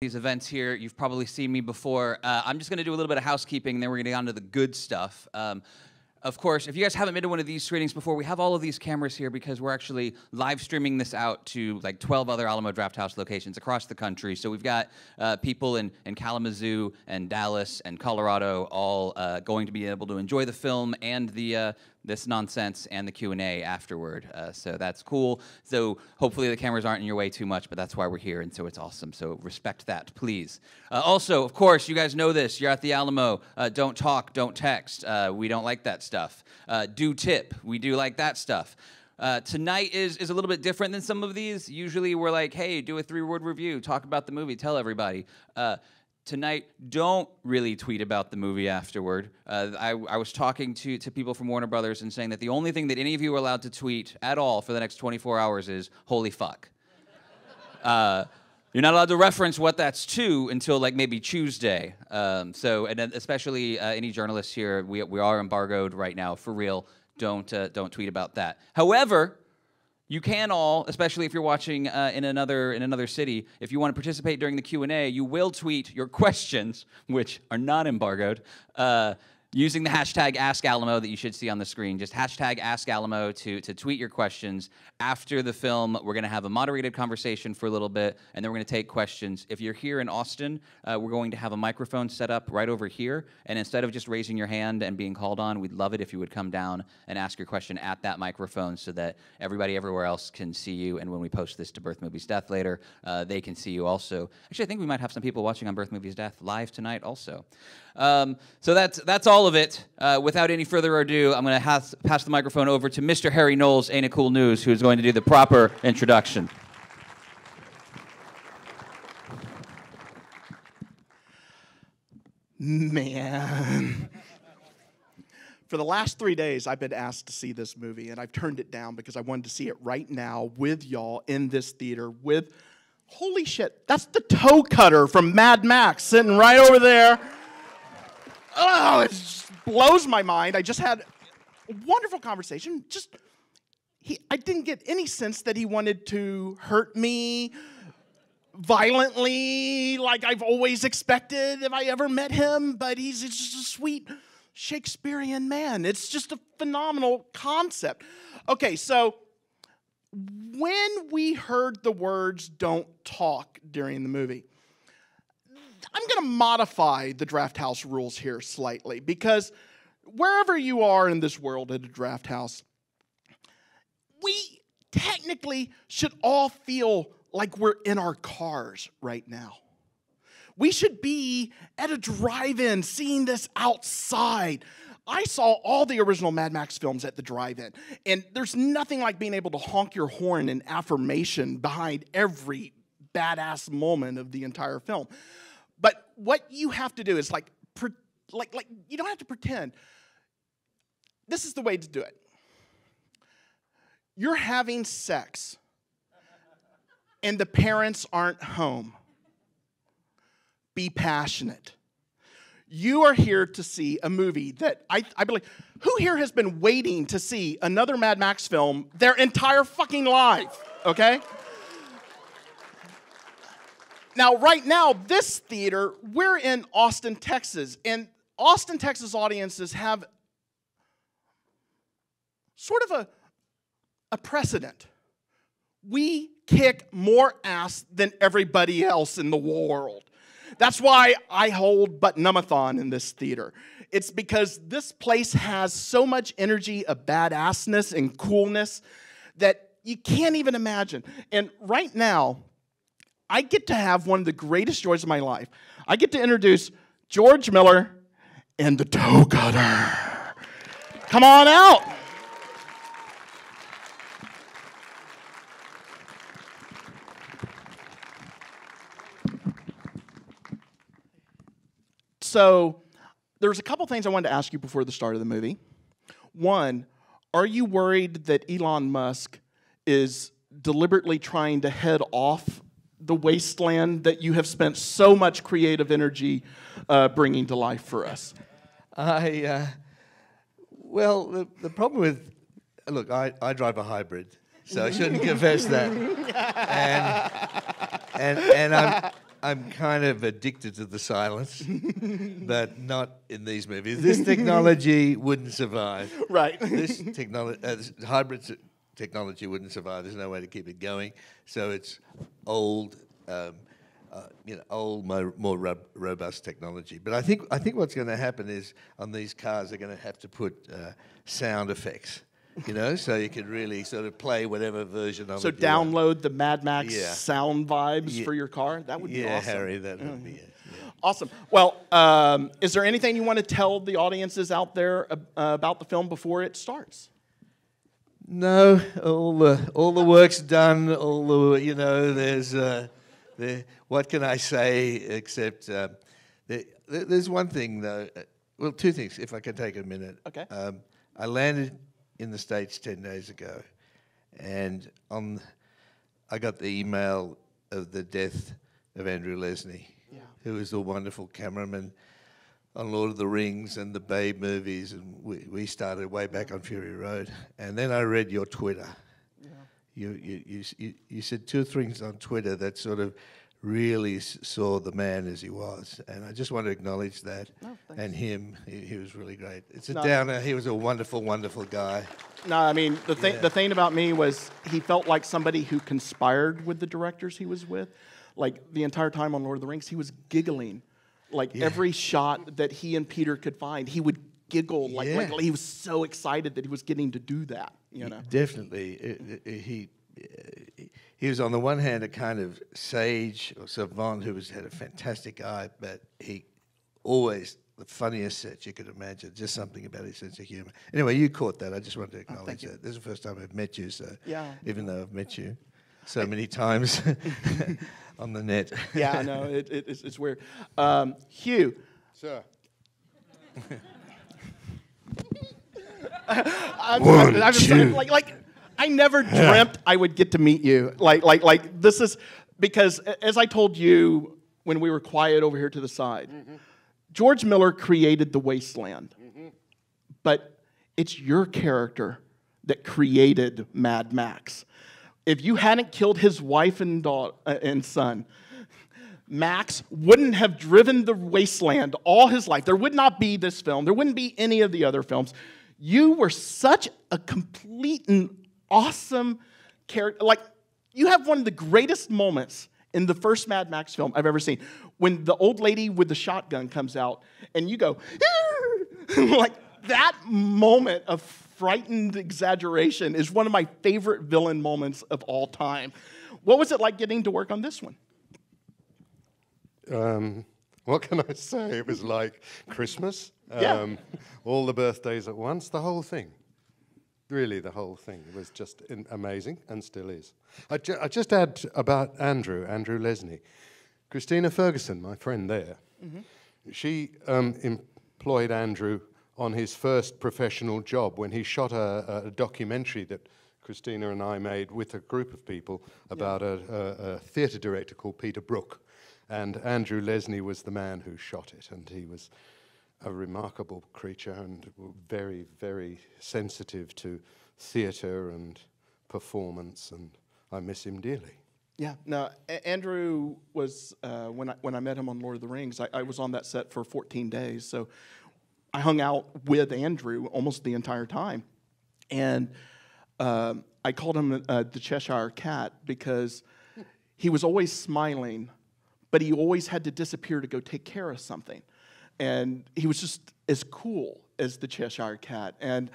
these events here. You've probably seen me before. I'm just going to do a little bit of housekeeping, and then we're going to get on to the good stuff. Of course, if you guys haven't been to one of these screenings before, we have all of these cameras here because we're actually live streaming this out to like 12 other Alamo Drafthouse locations across the country. So we've got people in Kalamazoo and Dallas and Colorado all going to be able to enjoy the film and the this nonsense and the Q&A afterward. So that's cool. So hopefully the cameras aren't in your way too much, but that's why we're here, and so it's awesome. So respect that, please. Also, of course, you guys know this. You're at the Alamo. Don't talk, don't text. We don't like that stuff. Do tip. We do like that stuff. Tonight is a little bit different than some of these. Usually we're like, hey, do a 3-word review, talk about the movie, tell everybody. Tonight, don't really tweet about the movie afterward. I was talking to people from Warner Brothers and saying that the only thing that any of you are allowed to tweet at all for the next 24 hours is, holy fuck. You're not allowed to reference what that's to until like maybe Tuesday. So, and especially any journalists here, we are embargoed right now, for real. Don't tweet about that. However, you can all, especially if you're watching in another city, if you want to participate during the Q&A, you will tweet your questions, which are not embargoed, using the hashtag AskAlamo that you should see on the screen. Just hashtag AskAlamo to tweet your questions. After the film, we're going to have a moderated conversation for a little bit, and then we're going to take questions. If you're here in Austin, we're going to have a microphone set up right over here, and instead of just raising your hand and being called on, we'd love it if you would come down and ask your question at that microphone so that everybody everywhere else can see you, and when we post this to Birth Movies Death later, they can see you also. Actually, I think we might have some people watching on Birth Movies Death live tonight also. So that's all of it. Without any further ado, I'm going to pass the microphone over to Mr. Harry Knowles, Ain't It Cool News, who is going to do the proper introduction. Man. For the last 3 days, I've been asked to see this movie, and I've turned it down because I wanted to see it right now with y'all in this theater with, holy shit, that's the Toecutter from Mad Max sitting right over there. Oh, it just blows my mind. I just had a wonderful conversation. I didn't get any sense that he wanted to hurt me violently like I've always expected if I ever met him, but he's just a sweet Shakespearean man. It's just a phenomenal concept. Okay, so when we heard the words "don't talk" during the movie, I'm going to modify the draft house rules here slightly, because wherever you are in this world at a draft house, we technically should all feel like we're in our cars right now. We should be at a drive-in, seeing this outside. I saw all the original Mad Max films at the drive-in, and there's nothing like being able to honk your horn in affirmation behind every badass moment of the entire film. But what you have to do is like you don't have to pretend. This is the way to do it. You're having sex, and the parents aren't home. Be passionate. You are here to see a movie that I believe, who here has been waiting to see another Mad Max film their entire fucking life, okay? Now, right now, this theater, we're in Austin, Texas, and Austin, Texas audiences have sort of a precedent. We kick more ass than everybody else in the world. That's why I hold Butt-Numathon in this theater. It's because this place has so much energy of badassness and coolness that you can't even imagine. And right now, I get to have one of the greatest joys of my life. I get to introduce George Miller and the Toecutter. Come on out. So there's a couple things I wanted to ask you before the start of the movie. One, are you worried that Elon Musk is deliberately trying to head off the wasteland that you have spent so much creative energy bringing to life for us? Well, the problem with, look, I drive a hybrid, so I shouldn't confess that. And I'm, I'm kind of addicted to the silence, but not in these movies. This technology wouldn't survive. Right. This technology, hybrid technology wouldn't survive. There's no way to keep it going. So it's old, old, more robust technology. But I think what's going to happen is on these cars they're going to have to put sound effects. You know, so you could really sort of play whatever version of it. So download the Mad Max sound vibes for your car. That would be awesome. Yeah, Harry, that would be it. Yeah. Awesome. Well, is there anything you want to tell the audiences out there about the film before it starts? No, all the work's done. All the there's what can I say except there's one thing though. Well, two things. If I can take a minute. Okay. I landed in the States 10 days ago, and I got the email of the death of Andrew Lesnie, who was the wonderful cameraman on Lord of the Rings and the Babe movies, and we started way back on Fury Road. And then I read your Twitter. Yeah. You said two things on Twitter that sort of really saw the man as he was, and I just want to acknowledge that. Oh, and him, he was really great. It's a downer. He was a wonderful, wonderful guy. No, I mean the thing about me was he felt like somebody who conspired with the directors he was with. Like the entire time on Lord of the Rings, he was giggling. Like every shot that he and Peter could find, he would giggle. Like he was so excited that he was getting to do that. You know, definitely He was on the one hand a kind of sage or savant who had a fantastic eye, but he always the funniest set you could imagine, just something about his sense of humour. Anyway, you caught that. I just wanted to acknowledge that. This is the first time I've met you, so even though I've met you so many times on the net. Yeah, I know, it's weird. Hugh. Sir. I never dreamt I would get to meet you. Like this is because, as I told you when we were quiet over here to the side, George Miller created The Wasteland, but it's your character that created Mad Max. If you hadn't killed his wife and daughter and son, Max wouldn't have driven the wasteland all his life. There would not be this film. There wouldn't be any of the other films. You were such a complete and awesome character. Like, you have one of the greatest moments in the first Mad Max film I've ever seen, when the old lady with the shotgun comes out and you go, like, that moment of frightened exaggeration is one of my favorite villain moments of all time. What was it like getting to work on this one? What can I say? It was like Christmas, all the birthdays at once, the whole thing. Really, the whole thing was just amazing, and still is. I just add about Andrew Lesnie. Christina Ferguson, my friend there, she employed Andrew on his first professional job when he shot a documentary that Christina and I made with a group of people about a theatre director called Peter Brook. And Andrew Lesnie was the man who shot it, and he was a remarkable creature and very, very sensitive to theatre and performance, and I miss him dearly. Yeah, no, Andrew was, when I met him on Lord of the Rings, I was on that set for 14 days, so I hung out with Andrew almost the entire time. And I called him the Cheshire Cat because he was always smiling, but he always had to disappear to go take care of something. And he was just as cool as the Cheshire Cat. And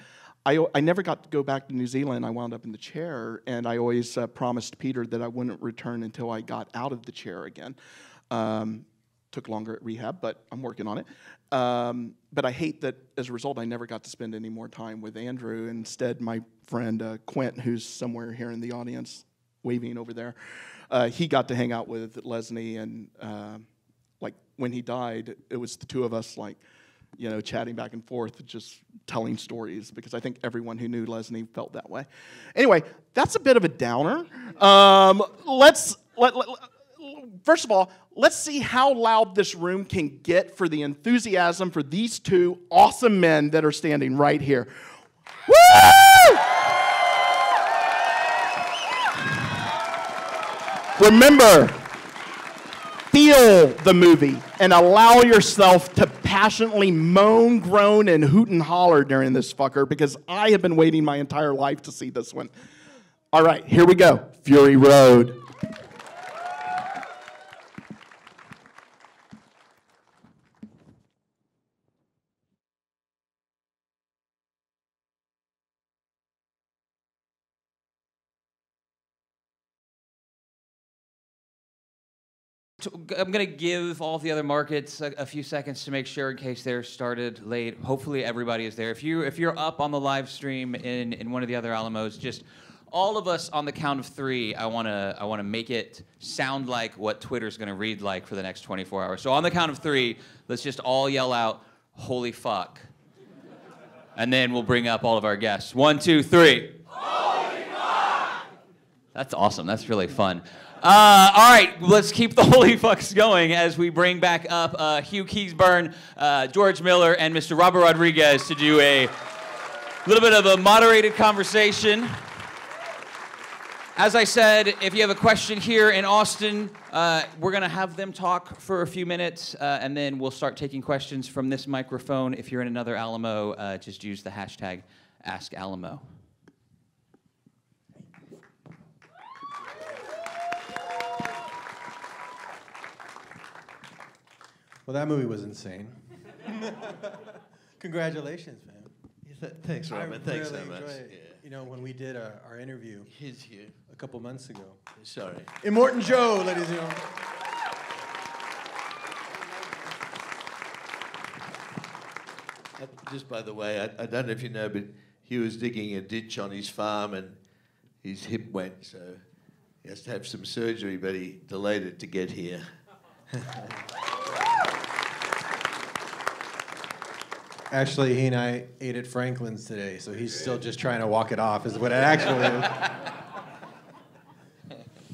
I never got to go back to New Zealand. I wound up in the chair, and I always promised Peter that I wouldn't return until I got out of the chair again. Took longer at rehab, but I'm working on it. But I hate that, as a result, I never got to spend any more time with Andrew. Instead, my friend Quint, who's somewhere here in the audience, waving over there, he got to hang out with Lesnie, and when he died, it was the two of us, chatting back and forth, just telling stories, because I think everyone who knew Lesnie felt that way. Anyway, that's a bit of a downer. First of all, let's see how loud this room can get for the enthusiasm for these two awesome men that are standing right here. Woo! Remember, feel the movie and allow yourself to passionately moan, groan, and hoot and holler during this fucker, because I have been waiting my entire life to see this one. All right, here we go. Fury Road. I'm going to give all the other markets a few seconds to make sure in case they're started late. Hopefully everybody is there. If you're up on the live stream in one of the other Alamos, just all of us on the count of three, I want to make it sound like what Twitter's going to read like for the next 24 hours. So on the count of three, let's just all yell out, "Holy fuck." And then we'll bring up all of our guests. 1, 2, 3. Holy fuck! That's awesome. That's really fun. All right, let's keep the holy fucks going as we bring back up Hugh Keays-Byrne, George Miller, and Mr. Robert Rodriguez to do a little bit of a moderated conversation. As I said, if you have a question here in Austin, we're going to have them talk for a few minutes, and then we'll start taking questions from this microphone. If you're in another Alamo, just use the hashtag #AskAlamo. Well, that movie was insane. Congratulations, man. Thanks, Robert. Thanks so much. Yeah. You know, when we did our interview a couple months ago. Sorry. Immortan Joe, ladies and gentlemen. Just by the way, I don't know if you know, but he was digging a ditch on his farm and his hip went, so he has to have some surgery, but he delayed it to get here. Actually, he and I ate at Franklin's today, so he's still just trying to walk it off, is what it actually is.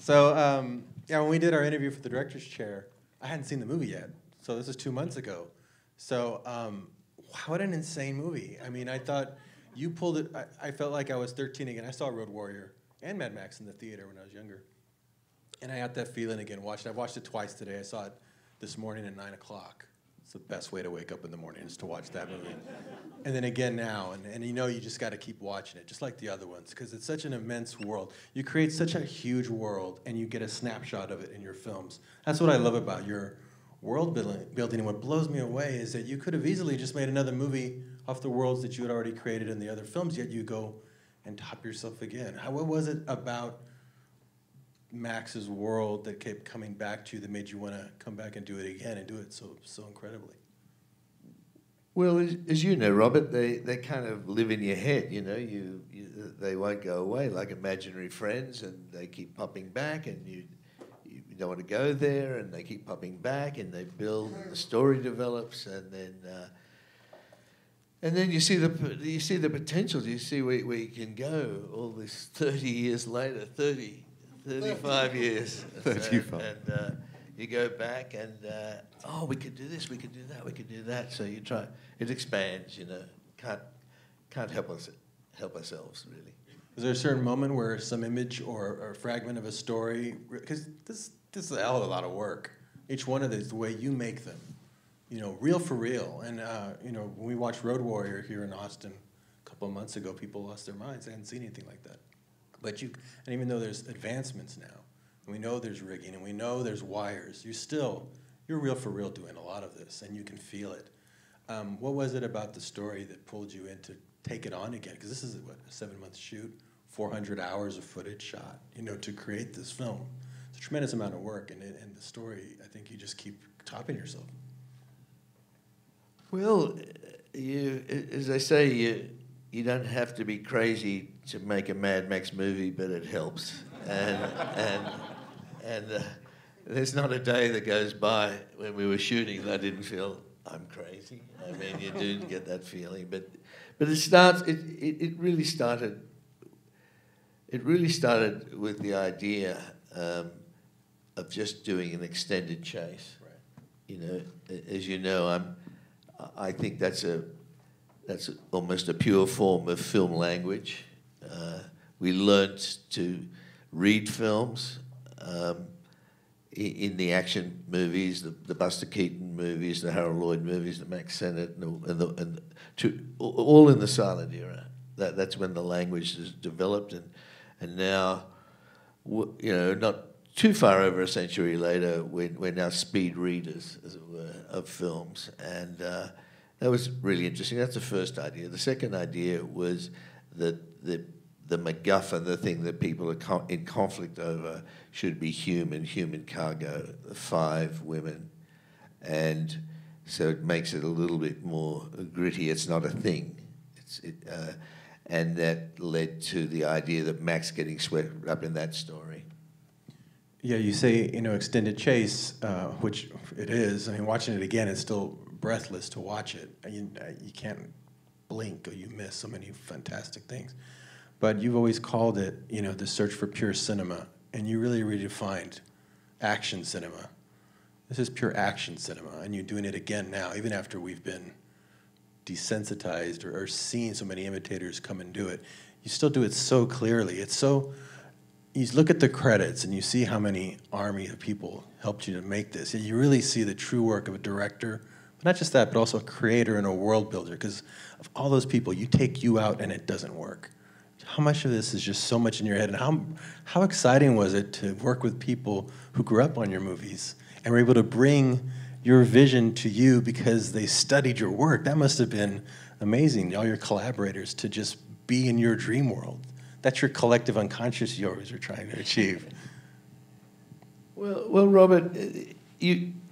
So, yeah, when we did our interview for the director's chair, I hadn't seen the movie yet. So this is 2 months ago. So, what an insane movie. I mean, I thought you pulled it. I felt like I was 13 again. I saw Road Warrior and Mad Max in the theater when I was younger. And I got that feeling again watching it. I've watched it twice today. I saw it this morning at 9 o'clock. It's the best way to wake up in the morning is to watch that movie. And then again now, and you know you just gotta keep watching it, just like the other ones, because it's such an immense world. You create such a huge world, and you get a snapshot of it in your films. That's what I love about your world building, and what blows me away is that you could have easily just made another movie off the worlds that you had already created in the other films, yet you go and top yourself again. What was it about Max's world that kept coming back to you that made you want to come back and do it again and do it so incredibly? Well, as you know, Robert, they kind of live in your head, you know. They won't go away, like imaginary friends, and they keep popping back, and you don't want to go there, and they keep popping back, and they build, and the story develops, and then you see the potential, you see where you can go all this 30 years later, 35 years. 35. And you go back and, oh, we could do this, we could do that, we could do that. So you try, it expands, you know. Can't help ourselves, really. Is there a certain moment where some image or fragment of a story, because this is a hell of a lot of work. Each one of these, the way you make them, you know, real for real. And, you know, when we watched Road Warrior here in Austin a couple of months ago, people lost their minds. They hadn't seen anything like that. But and even though there's advancements now, and we know there's rigging, and we know there's wires, you're real for real doing a lot of this, and you can feel it. What was it about the story that pulled you in to take it on again? Because this is, what, a 7-month shoot, 400 hours of footage shot, you know, to create this film. It's a tremendous amount of work, and the story, I think you just keep topping yourself. Well, as I say, you don't have to be crazy to make a Mad Max movie, but it helps. And there's not a day that goes by when we were shooting that I didn't feel I'm crazy. I mean, you do get that feeling, but it starts. It really started. It really started with the idea of just doing an extended chase. Right. You know, as you know, I think that's almost a pure form of film language. We learnt to read films. in the action movies, the Buster Keaton movies, the Harold Lloyd movies, the Mack Sennett, all in the silent era. That's when the language is developed, and now, you know, not too far over a century later, we're now speed readers, as it were, of films, and that was really interesting. That's the first idea. The second idea was that the MacGuffin, the thing that people are in conflict over, should be human cargo, 5 women. And so it makes it a little bit more gritty. It's not a thing. And that led to the idea that Max getting swept up in that story. Yeah, you say, you know, extended chase, which it is. I mean, watching it again, it's still breathless to watch it. You can't blink or you miss so many fantastic things. But you've always called it, you know, the search for pure cinema, and you really redefined action cinema. This is pure action cinema, and you're doing it again now, even after we've been desensitized or seen so many imitators come and do it. You still do it so clearly. It's so, you look at the credits and you see how many army of people helped you to make this, and you really see the true work of a director. But not just that, but also a creator and a world builder, because of all those people, you take you out and it doesn't work. How much of this is just so much in your head, and how exciting was it to work with people who grew up on your movies and were able to bring your vision to you because they studied your work? That must have been amazing, all your collaborators, to just be in your dream world. That's your collective unconscious you always are trying to achieve. Well, Robert, it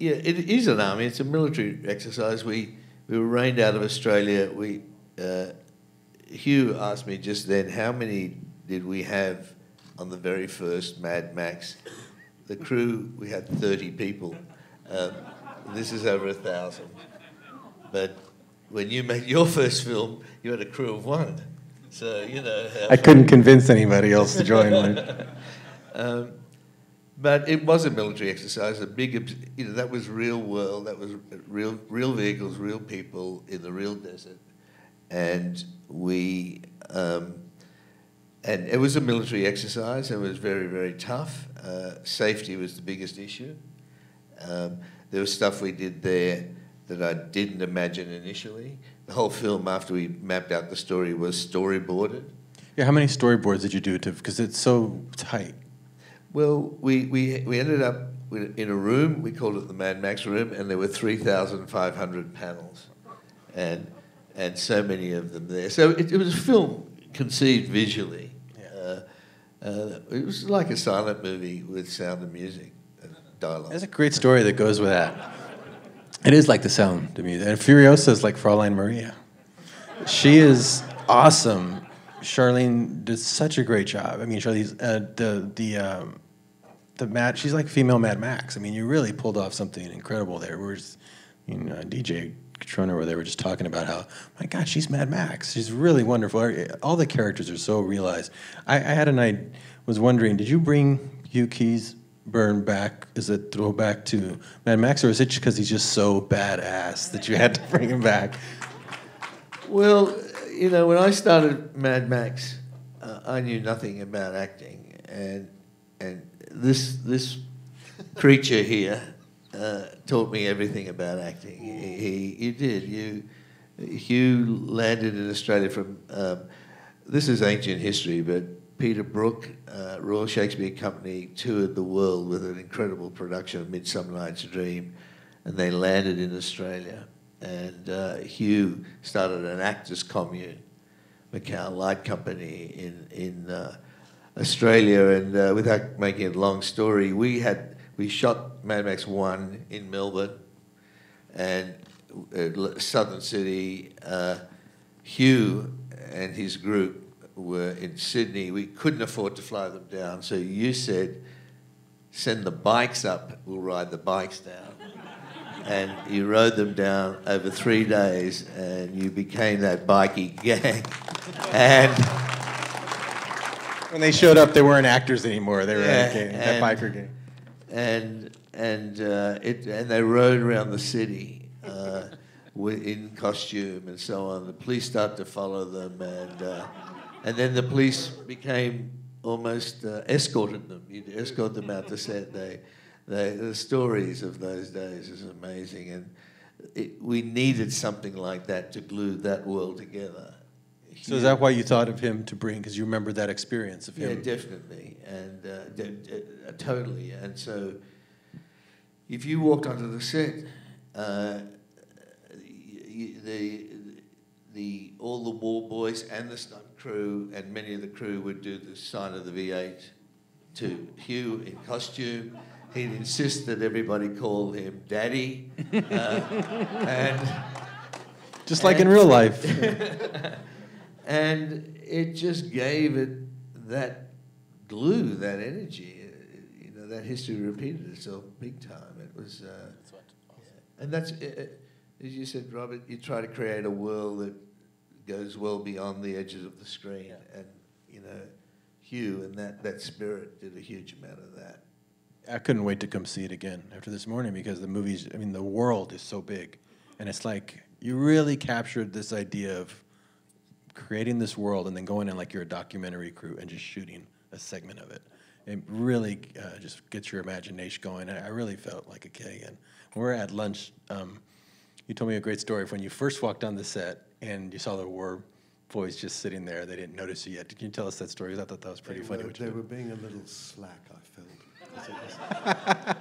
is an army. It's a military exercise. We were rained out of Australia. Hugh asked me just then, how many did we have on the very first Mad Max? The crew, we had 30 people. This is over 1,000. But when you made your first film, you had a crew of 1. So, you know. I couldn't convince anybody else to join one. But it was a military exercise, a big, you know, that was real world, that was real vehicles, real people in the real desert. And we, and it was a military exercise, and it was very, very tough. Safety was the biggest issue. There was stuff we did there that I didn't imagine initially. The whole film, after we mapped out the story, was storyboarded. Yeah, how many storyboards did you do? Because it's so tight. Well, we ended up in a room, we called it the Mad Max room, and there were 3,500 panels. And so many of them there. So it was a film conceived visually. Yeah. It was like a silent movie with sound and music, and dialogue. There's a great story that goes with that. It is like the sound, to me. And Furiosa is like Fraulein Maria. She is awesome. Charlene does such a great job. I mean, Charlize, she's like female Mad Max. I mean, you really pulled off something incredible there. Whereas, you know, DJ Trona, where they were just talking about how, my God, she's Mad Max. She's really wonderful. All the characters are so realized. I was wondering, did you bring Hugh Keays-Byrne back as a throwback to Mad Max, or is it because he's just so badass that you had to bring him back? Well, you know, when I started Mad Max, I knew nothing about acting, and this creature here taught me everything about acting. He did. Hugh landed in Australia from, this is ancient history, but Peter Brook, Royal Shakespeare Company, toured the world with an incredible production of Midsummer Night's Dream, and they landed in Australia. And Hugh started an actors commune, Macau Light Company, in Australia. And without making it a long story, we shot Mad Max 1 in Melbourne, and Southern City. Hugh and his group were in Sydney. We couldn't afford to fly them down, so you said, send the bikes up, we'll ride the bikes down. And you rode them down over 3 days, and you became that bikie gang. And when they showed up, they weren't actors anymore. They were that biker gang. And they rode around the city in costume and so on. The police start to follow them, and then the police became almost escorted them. You'd escort them out the set. They the stories of those days is amazing, and we needed something like that to glue that world together. So is that why you thought of him to bring? Because you remember that experience of him. Yeah, definitely, and totally. And so, if you walked onto the set, all the war boys and the stunt crew and many of the crew would do the sign of the V8 to Hugh in costume. He'd insist that everybody call him Daddy, just like in real life. And it just gave it that glue, that energy. You know, that history repeated itself big time. It was, and that's, as you said, Robert, you try to create a world that goes well beyond the edges of the screen, and you know, Hugh and that spirit did a huge amount of that. I couldn't wait to come see it again after this morning, because the movies, I mean, the world is so big, and it's like you really captured this idea of creating this world and then going in like you're a documentary crew and just shooting a segment of it. It really just gets your imagination going. And I really felt like a kid again. When we were at lunch, you told me a great story of when you first walked on the set and you saw the war boys just sitting there. They didn't notice you yet. Did you tell us that story? Because I thought that was pretty funny. They were being a little slack, I felt.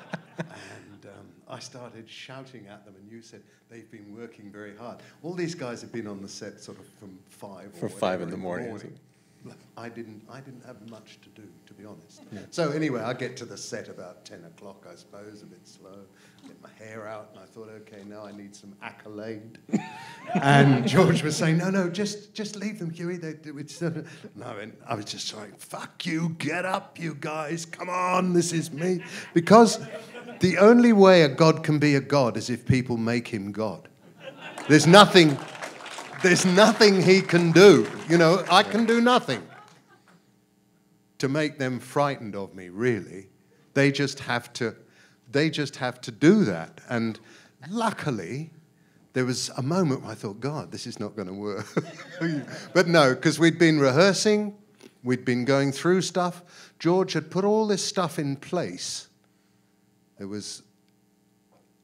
And I started shouting at them, and you said, they've been working very hard. All these guys have been on the set sort of from 5 or 5 in the morning. I didn't have much to do, to be honest. Yeah. So anyway, I get to the set about 10 o'clock, I suppose, a bit slow. Get my hair out, and I thought, okay, now I need some accolade. And George was saying, no, just leave them, Huey. They do it. And I was just saying, fuck you, get up, you guys, come on, this is me. Because the only way a god can be a god is if people make him god. There's nothing he can do. You know, I can do nothing to make them frightened of me, really. They just have to do that. And luckily, there was a moment where I thought, God, this is not going to work. But no, because we'd been rehearsing, we'd been going through stuff. George had put all this stuff in place. There was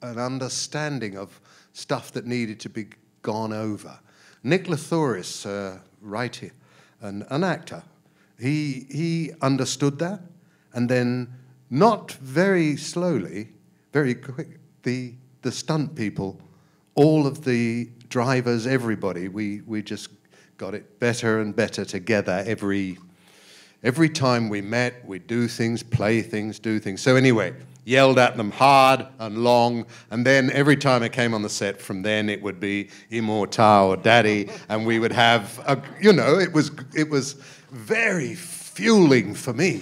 an understanding of stuff that needed to be gone over. Nick Lathouris, writer, an actor, he understood that, and then not very slowly, very quick, the stunt people, all of the drivers, everybody, we just got it better and better together every time we met. We'd do things, play things, do things. So anyway, yelled at them hard and long, and then every time it came on the set, from then it would be Immortal or Daddy, and we would have, you know, it was very fueling for me.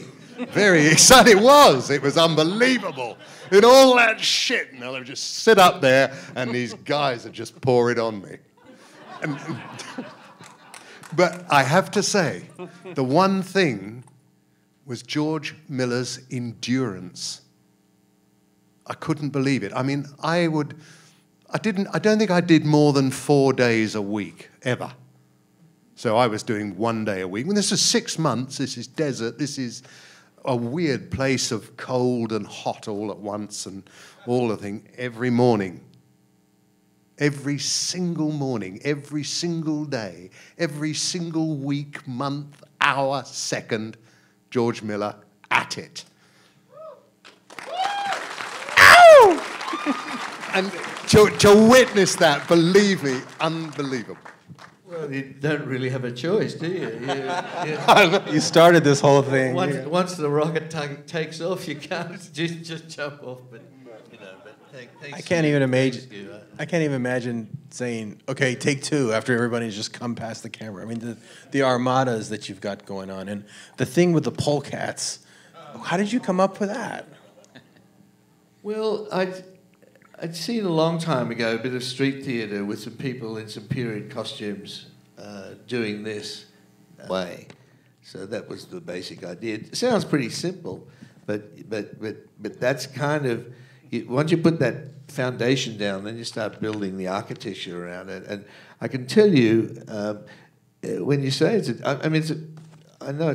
Very exciting. It was unbelievable. And all that shit, and I would just sit up there, and these guys would just pour it on me. And, but I have to say, the one thing was George Miller's endurance. I couldn't believe it. I mean, I don't think I did more than 4 days a week, ever. So I was doing 1 day a week. When this is 6 months, this is desert, this is a weird place of cold and hot all at once and all the thing, every morning. Every single morning, every single day, every single week, month, hour, second, George Miller at it. And to witness that, believe me, unbelievable. Well, you don't really have a choice, do you? You started this whole thing. Once the rocket takes off, you can't just jump off. But you know, but thanks. I can't even imagine saying, "Okay, take two," after everybody's just come past the camera. I mean, the armadas that you've got going on, and the thing with the polecats. How did you come up with that? Well, I'd seen a long time ago a bit of street theatre with some people in some period costumes doing this way. So that was the basic idea. It sounds pretty simple, but that's kind of... Once you put that foundation down, then you start building the architecture around it. And I can tell you, when you say it's... I mean, I know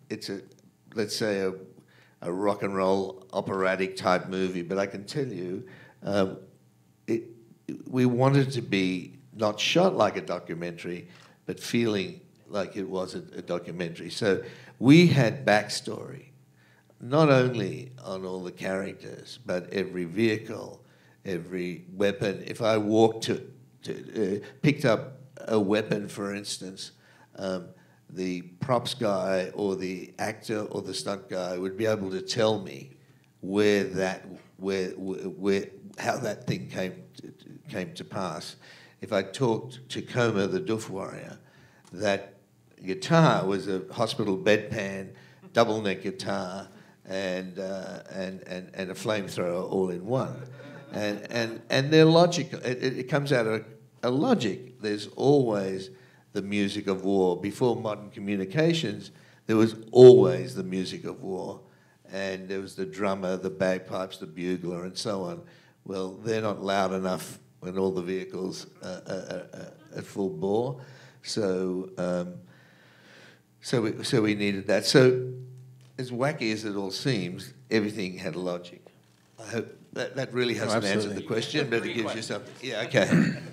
it's a... Let's say a rock and roll operatic type movie, but I can tell you, we wanted to be not shot like a documentary, but feeling like it was a documentary. So we had backstory, not only on all the characters, but every vehicle, every weapon. If I walked to picked up a weapon, for instance, the props guy or the actor or the stunt guy would be able to tell me where that, how that thing came to pass. If I talked to Coma, the Doof Warrior, that guitar was a hospital bedpan, double neck guitar, and a flamethrower all in one, and they're logical. It comes out of a logic. There's always the music of war. Before modern communications, there was always the music of war, and there was the drummer, the bagpipes, the bugler, and so on. Well, they're not loud enough when all the vehicles are at full bore, so so we needed that. So, as wacky as it all seems, everything had logic. I hope that really hasn't answered the question, but it gives you something. Yeah, okay.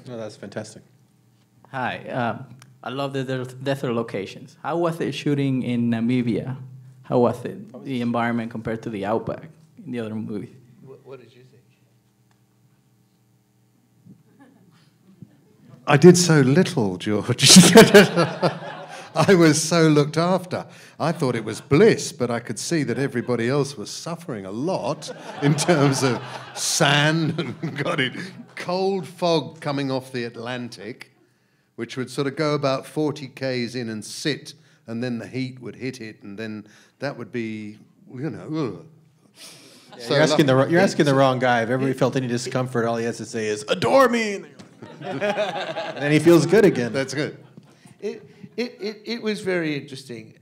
No, that's fantastic. Hi. I love that there are locations. How was it shooting in Namibia? How was it, the environment compared to the outback in the other movies? What did you think? I did so little, George. I was so looked after. I thought it was bliss, but I could see that everybody else was suffering a lot in terms of sand and cold fog coming off the Atlantic, which would sort of go about 40 Ks in and sit, and then the heat would hit it, and then that would be, you know. Yeah, so you're asking the wrong guy. If everybody felt any discomfort, all he has to say is, "Adore me!" And then he feels good again. That's good. It was very interesting.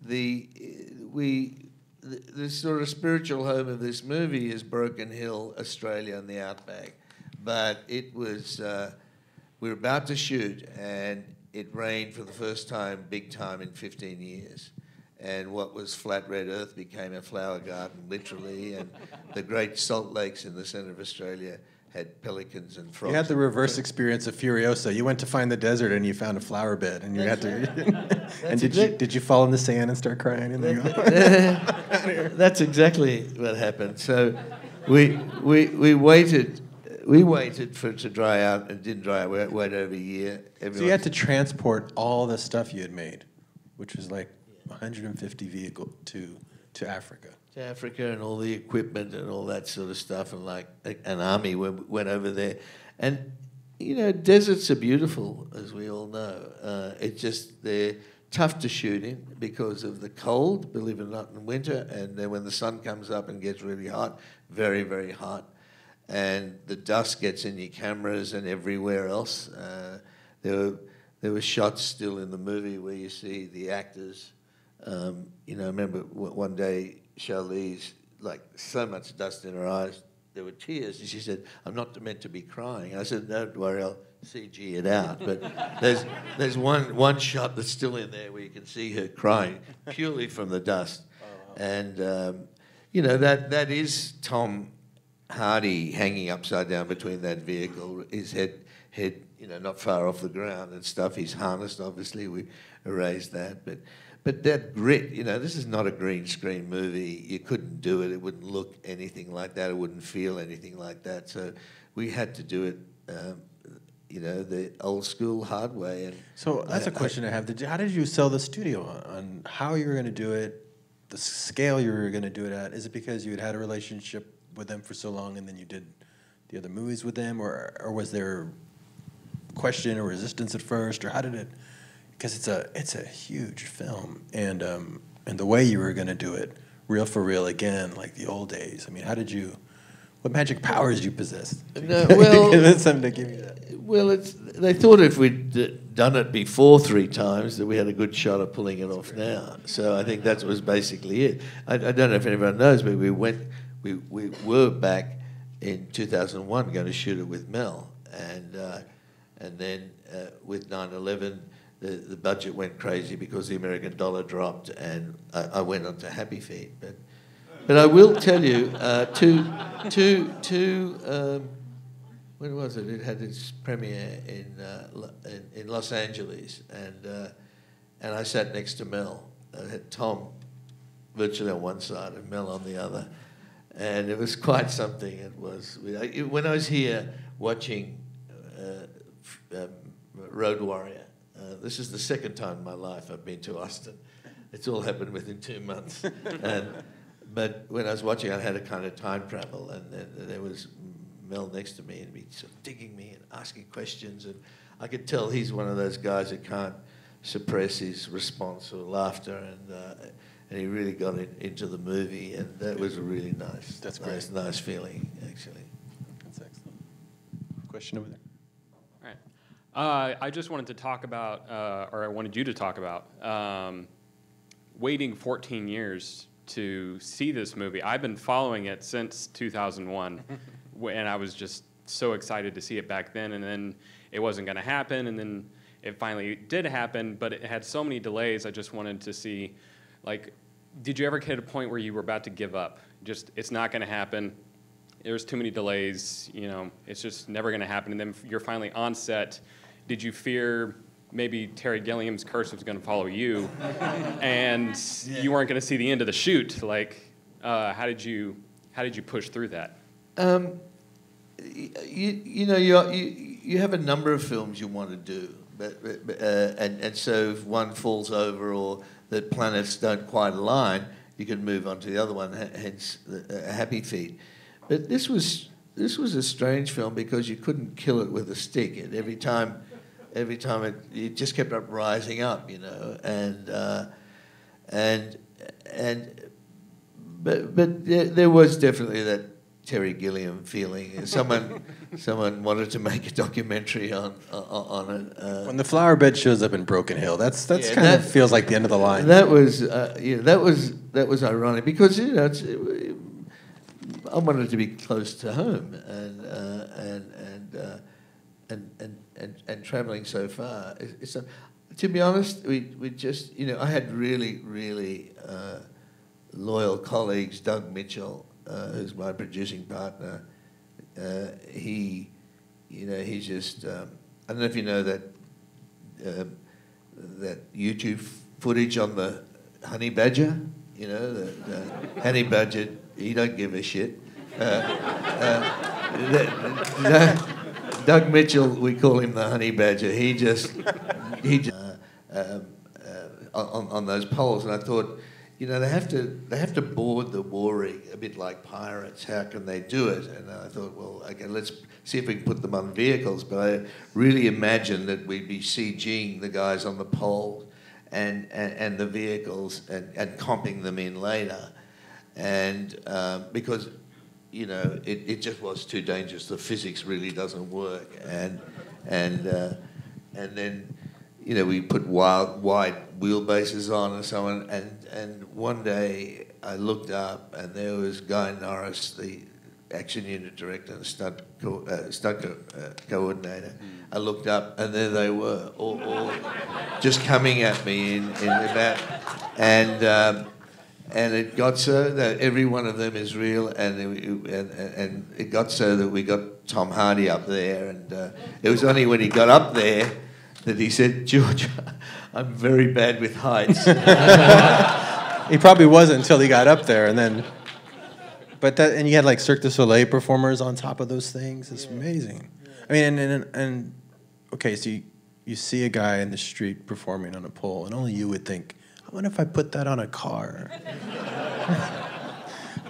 The sort of spiritual home of this movie is Broken Hill, Australia, and the outback. But it was, we were about to shoot, and it rained for the first time, big time, in 15 years. And what was flat red earth became a flower garden, literally. And the Great Salt Lakes in the centre of Australia had pelicans and frogs. You had the reverse experience of Furiosa. You went to find the desert and you found a flower bed, and you and did you fall in the sand and start crying? And that's exactly what happened. So we waited for it to dry out, and didn't dry out. We waited over a year. So you had to transport all the stuff you had made, which was like 150 vehicles to Africa. Africa, and all the equipment and all that sort of stuff, and like an army went over there. And, you know, deserts are beautiful, as we all know. It's just they're tough to shoot in because of the cold, believe it or not, in winter, and then when the sun comes up and gets really hot, very, very hot, and the dust gets in your cameras and everywhere else. There were shots still in the movie where you see the actors. You know, I remember one day, Charlize, like, so much dust in her eyes, there were tears, and she said, "I'm not meant to be crying." And I said, "Don't worry, I'll CG it out." But there's one shot that's still in there where you can see her crying purely from the dust. Oh, wow. And you know, that is Tom Hardy hanging upside down between that vehicle, his head, you know, not far off the ground and stuff. He's harnessed, obviously. We erased that, but that grit, you know, this is not a green screen movie. You couldn't do it. It wouldn't look anything like that. It wouldn't feel anything like that. So we had to do it, you know, the old school hard way. And so that's a question I have. How did you sell the studio on how you were going to do it, the scale you were going to do it at? Is it because you had had a relationship with them for so long and then you did the other movies with them? Or was there question or resistance at first? Or how did it... Because it's a huge film, and the way you were going to do it, reel for reel again, like the old days. I mean, how did you? What magic powers you possessed? No, well, something to give you that. Well, they thought if we'd done it before 3 times that we had a good shot of pulling it off now. So I think that was basically it. I don't know if anyone knows, but we were back in 2001 going to shoot it with Mel, and then with 9/11. The budget went crazy because the American dollar dropped, and I went on to Happy Feet. But But I will tell you, when was it? It had its premiere in Los Angeles, and I sat next to Mel. I had Tom virtually on one side and Mel on the other, and it was quite something. It was when I was here watching Road Warrior. This is the second time in my life I've been to Austin. It's all happened within 2 months. But when I was watching, I had a kind of time travel, and there was Mel next to me, and he'd be sort of digging me and asking questions, and I could tell he's one of those guys who can't suppress his response or laughter, and he really got into the movie, and that was a really nice, nice feeling, actually. That's excellent. Question over there. All right. I just wanted to talk about, or I wanted you to talk about, waiting 14 years to see this movie. I've been following it since 2001. And I was just so excited to see it back then, and then it wasn't going to happen, and then it finally did happen, but it had so many delays. I just wanted to see, like, did you ever get to a point where you were about to give up? Just, it's not going to happen. There's too many delays, you know, it's just never going to happen. And then you're finally on set. Did you fear maybe Terry Gilliam's curse was going to follow you, and you weren't going to see the end of the shoot? Like, how did you push through that? You have a number of films you want to do, but so if one falls over or the planets don't quite align, you can move on to the other one. Hence, Happy Feet. But this was a strange film because you couldn't kill it with a stick. And every time it just kept up rising up, you know, but there was definitely that Terry Gilliam feeling. Someone wanted to make a documentary on it. When the flower bed shows up in Broken Hill, that feels like the end of the line. That was that was ironic because I wanted to be close to home and traveling so far. So, to be honest, we just I had really loyal colleagues. Doug Mitchell, who's my producing partner, he's just, I don't know if you know that that YouTube footage on the honey badger, the honey badger, he don't give a shit. Doug Mitchell, we call him the honey badger, on those poles, and I thought, they have to board the war rig a bit like pirates. How can they do it? And I thought, well, okay, let's see if we can put them on vehicles. But I really imagined that we'd be CGing the guys on the pole and the vehicles and comping them in later. And because, it just was too dangerous. The physics really doesn't work. And then, we put wide wheelbases on and so on. And one day I looked up and there was Guy Norris, the action unit director and stunt coordinator. I looked up and there they were, all just coming at me in about. And it got so that every one of them is real, and it got so that we got Tom Hardy up there. And it was only when he got up there that he said, "George, I'm very bad with heights." He probably wasn't until he got up there, and you had like Cirque du Soleil performers on top of those things. It's amazing. Yeah. I mean, and okay, so you see a guy in the street performing on a pole, and only you would think, I wonder if I put that on a car.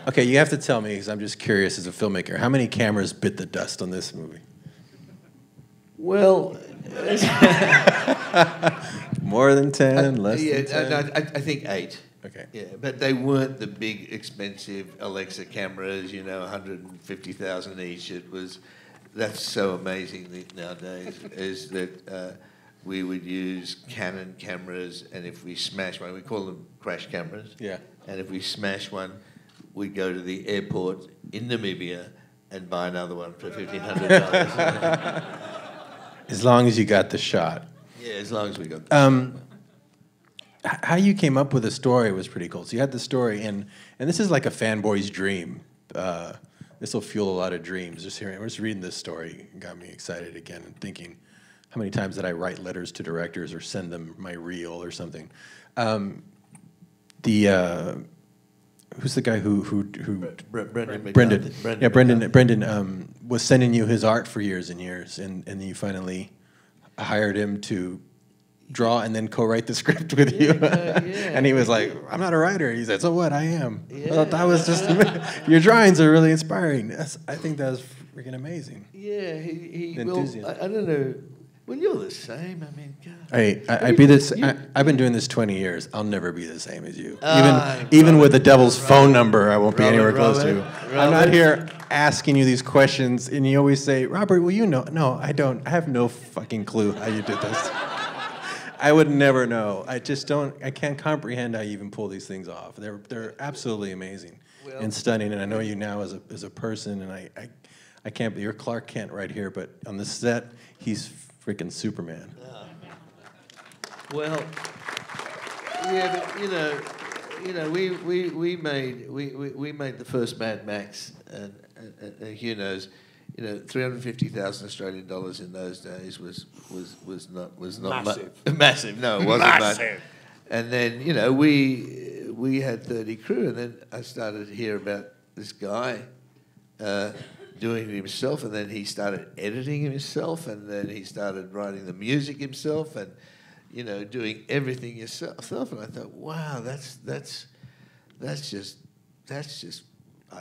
Okay, you have to tell me because I'm just curious as a filmmaker. How many cameras bit the dust on this movie? Well. More than 10, less than 10? I think 8. Okay. Yeah, but they weren't the big, expensive Alexa cameras, 150,000 each. That's so amazing nowadays, is that we would use Canon cameras, and if we smash one, we call them crash cameras. Yeah. And if we smash one, we go to the airport in Namibia and buy another one for $1,500. As long as you got the shot. Yeah, as long as we got the shot. how you came up with the story was pretty cool. So you had the story, and this is like a fanboy's dream. This will fuel a lot of dreams. Just reading this story got me excited again and thinking, how many times did I write letters to directors or send them my reel or something? Who's the guy who Brendan? Yeah, Brendan. Brendan was sending you his art for years and years, and you finally hired him to draw and then co-write the script with you. And he was like, "I'm not a writer." He said, "So what? I am." Yeah. Well, that was just your drawings are really inspiring. I think that was freaking amazing. Yeah, he well, I don't know. Well, you're the same. I mean, God. I've been doing this 20 years. I'll never be the same as you. Even with the devil's phone number, I won't be anywhere close to. I'm not here asking you these questions, and you always say, "Robert, well, you know." No, I don't. I have no fucking clue how you did this. I would never know. I just don't. I can't comprehend how you even pull these things off. They're absolutely amazing and stunning. And I know you now as a person, and I can't. You're Clark Kent right here, but on the set, he's freaking Superman. Well, yeah, but you know, we made the first Mad Max, and Hugh knows, you know, $350,000 Australian dollars in those days was not massive. Massive, no, it wasn't massive. And then you know we had 30 crew, and then I started to hear about this guy. Doing it himself, and then he started editing himself, and then he started writing the music himself, and you know, doing everything yourself. And I thought, wow, that's just I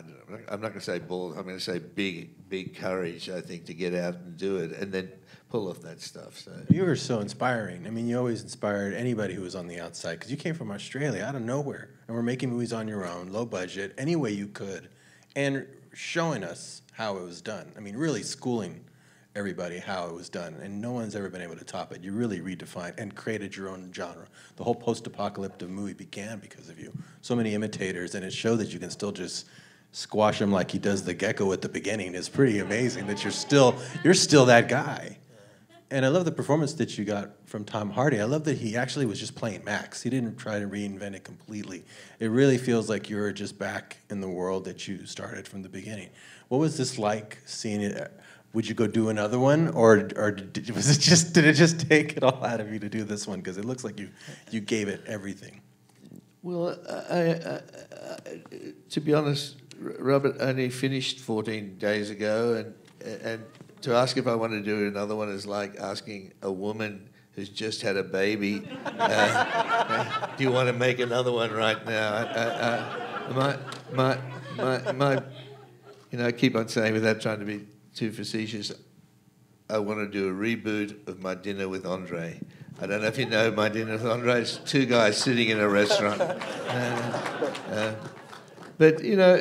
don't know. I'm not going to say bold. I'm going to say big courage. I think to get out and do it, and then pull off that stuff. So you were so inspiring. I mean, you always inspired anybody who was on the outside because you came from Australia out of nowhere, and were making movies on your own, low budget, any way you could, and showing us how it was done. I mean, really schooling everybody how it was done, and no one's ever been able to top it. You really redefined and created your own genre. The whole post-apocalyptic movie began because of you. So many imitators, and it showed that you can still just squash him like he does the gecko at the beginning. It's pretty amazing that you're still that guy. And I love the performance that you got from Tom Hardy. I love that he actually was just playing Max. He didn't try to reinvent it completely. It really feels like you're just back in the world that you started from the beginning. What was this like seeing it? Would you go do another one, or did it just take it all out of you to do this one? Because it looks like you gave it everything. Well, to be honest, Robert only finished 14 days ago, and to ask if I want to do another one is like asking a woman who's just had a baby, do you want to make another one right now? You know, I keep on saying, without trying to be too facetious, I want to do a reboot of My Dinner with Andre. I don't know if you know My Dinner with Andre. It's two guys sitting in a restaurant. But, you know,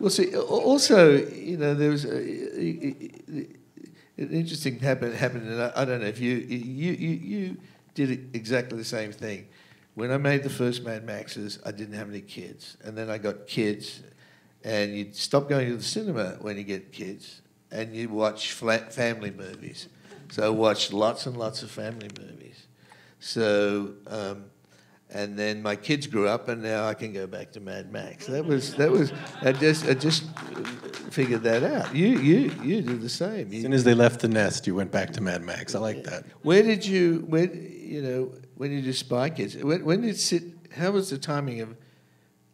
we'll see. Also, you know, there was an interesting happened, and I don't know if you did exactly the same thing. When I made the first Mad Maxes, I didn't have any kids, and then I got kids, and you stop going to the cinema when you get kids, and you watch family movies. So I watched lots and lots of family movies. So. And then my kids grew up, and now I can go back to Mad Max. I just figured that out. You did the same. As soon as they left the nest, you went back to Mad Max. I like that. When you do Spy Kids? How was the timing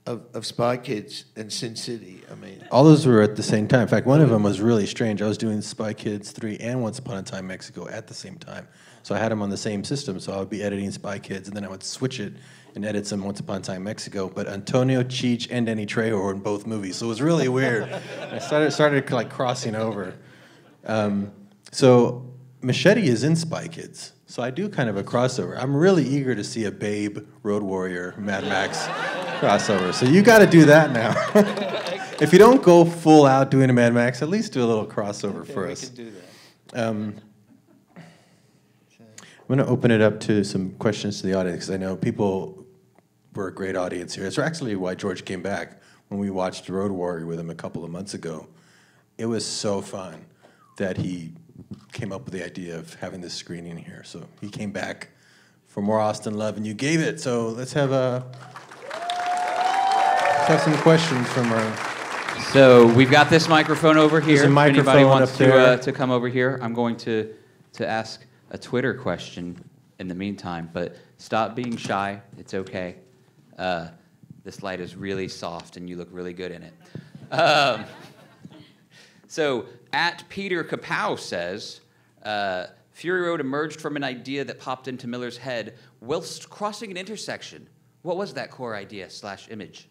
of Spy Kids and Sin City? I mean, all those were at the same time. In fact, one of them was really strange. I was doing Spy Kids 3 and Once Upon a Time in Mexico at the same time. So I had them on the same system, so I would be editing Spy Kids, and then I would switch it and edit some Once Upon a Time in Mexico. But Antonio Cheech and Danny Trejo were in both movies, so it was really weird. I started like crossing over. So Machete is in Spy Kids, so I do kind of a crossover. I'm really eager to see a Babe, Road Warrior, Mad Max crossover. So you got to do that now. If you don't go full out doing a Mad Max, at least do a little crossover for us. We can do that. I'm going to open it up to some questions to the audience, because I know people were a great audience here. That's actually why George came back when we watched Road Warrior with him a couple of months ago. It was so fun that he came up with the idea of having this screening here. So he came back for more Austin love, and you gave it. So let's have some questions from our... So we've got this microphone over here. There's a microphone if anybody wants to come over here. I'm going to ask a Twitter question in the meantime, but stop being shy. It's okay. This light is really soft, and you look really good in it. So at Peter Kapow says, Fury Road emerged from an idea that popped into Miller's head whilst crossing an intersection. What was that core idea / image?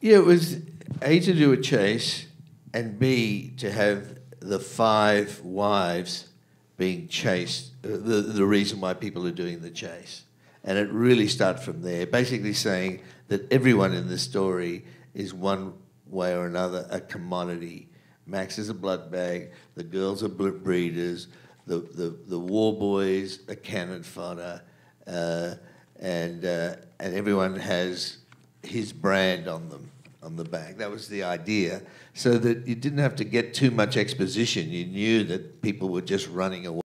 Yeah, it was A, to do a chase, and B, to have the five wives being chased, the reason why people are doing the chase. And it really started from there, basically saying that everyone in this story is one way or another a commodity. Max is a blood bag, the girls are breeders, the war boys are cannon fodder, and everyone has his brand on them, on the bag. That was the idea, so that you didn't have to get too much exposition. You knew that people were just running away.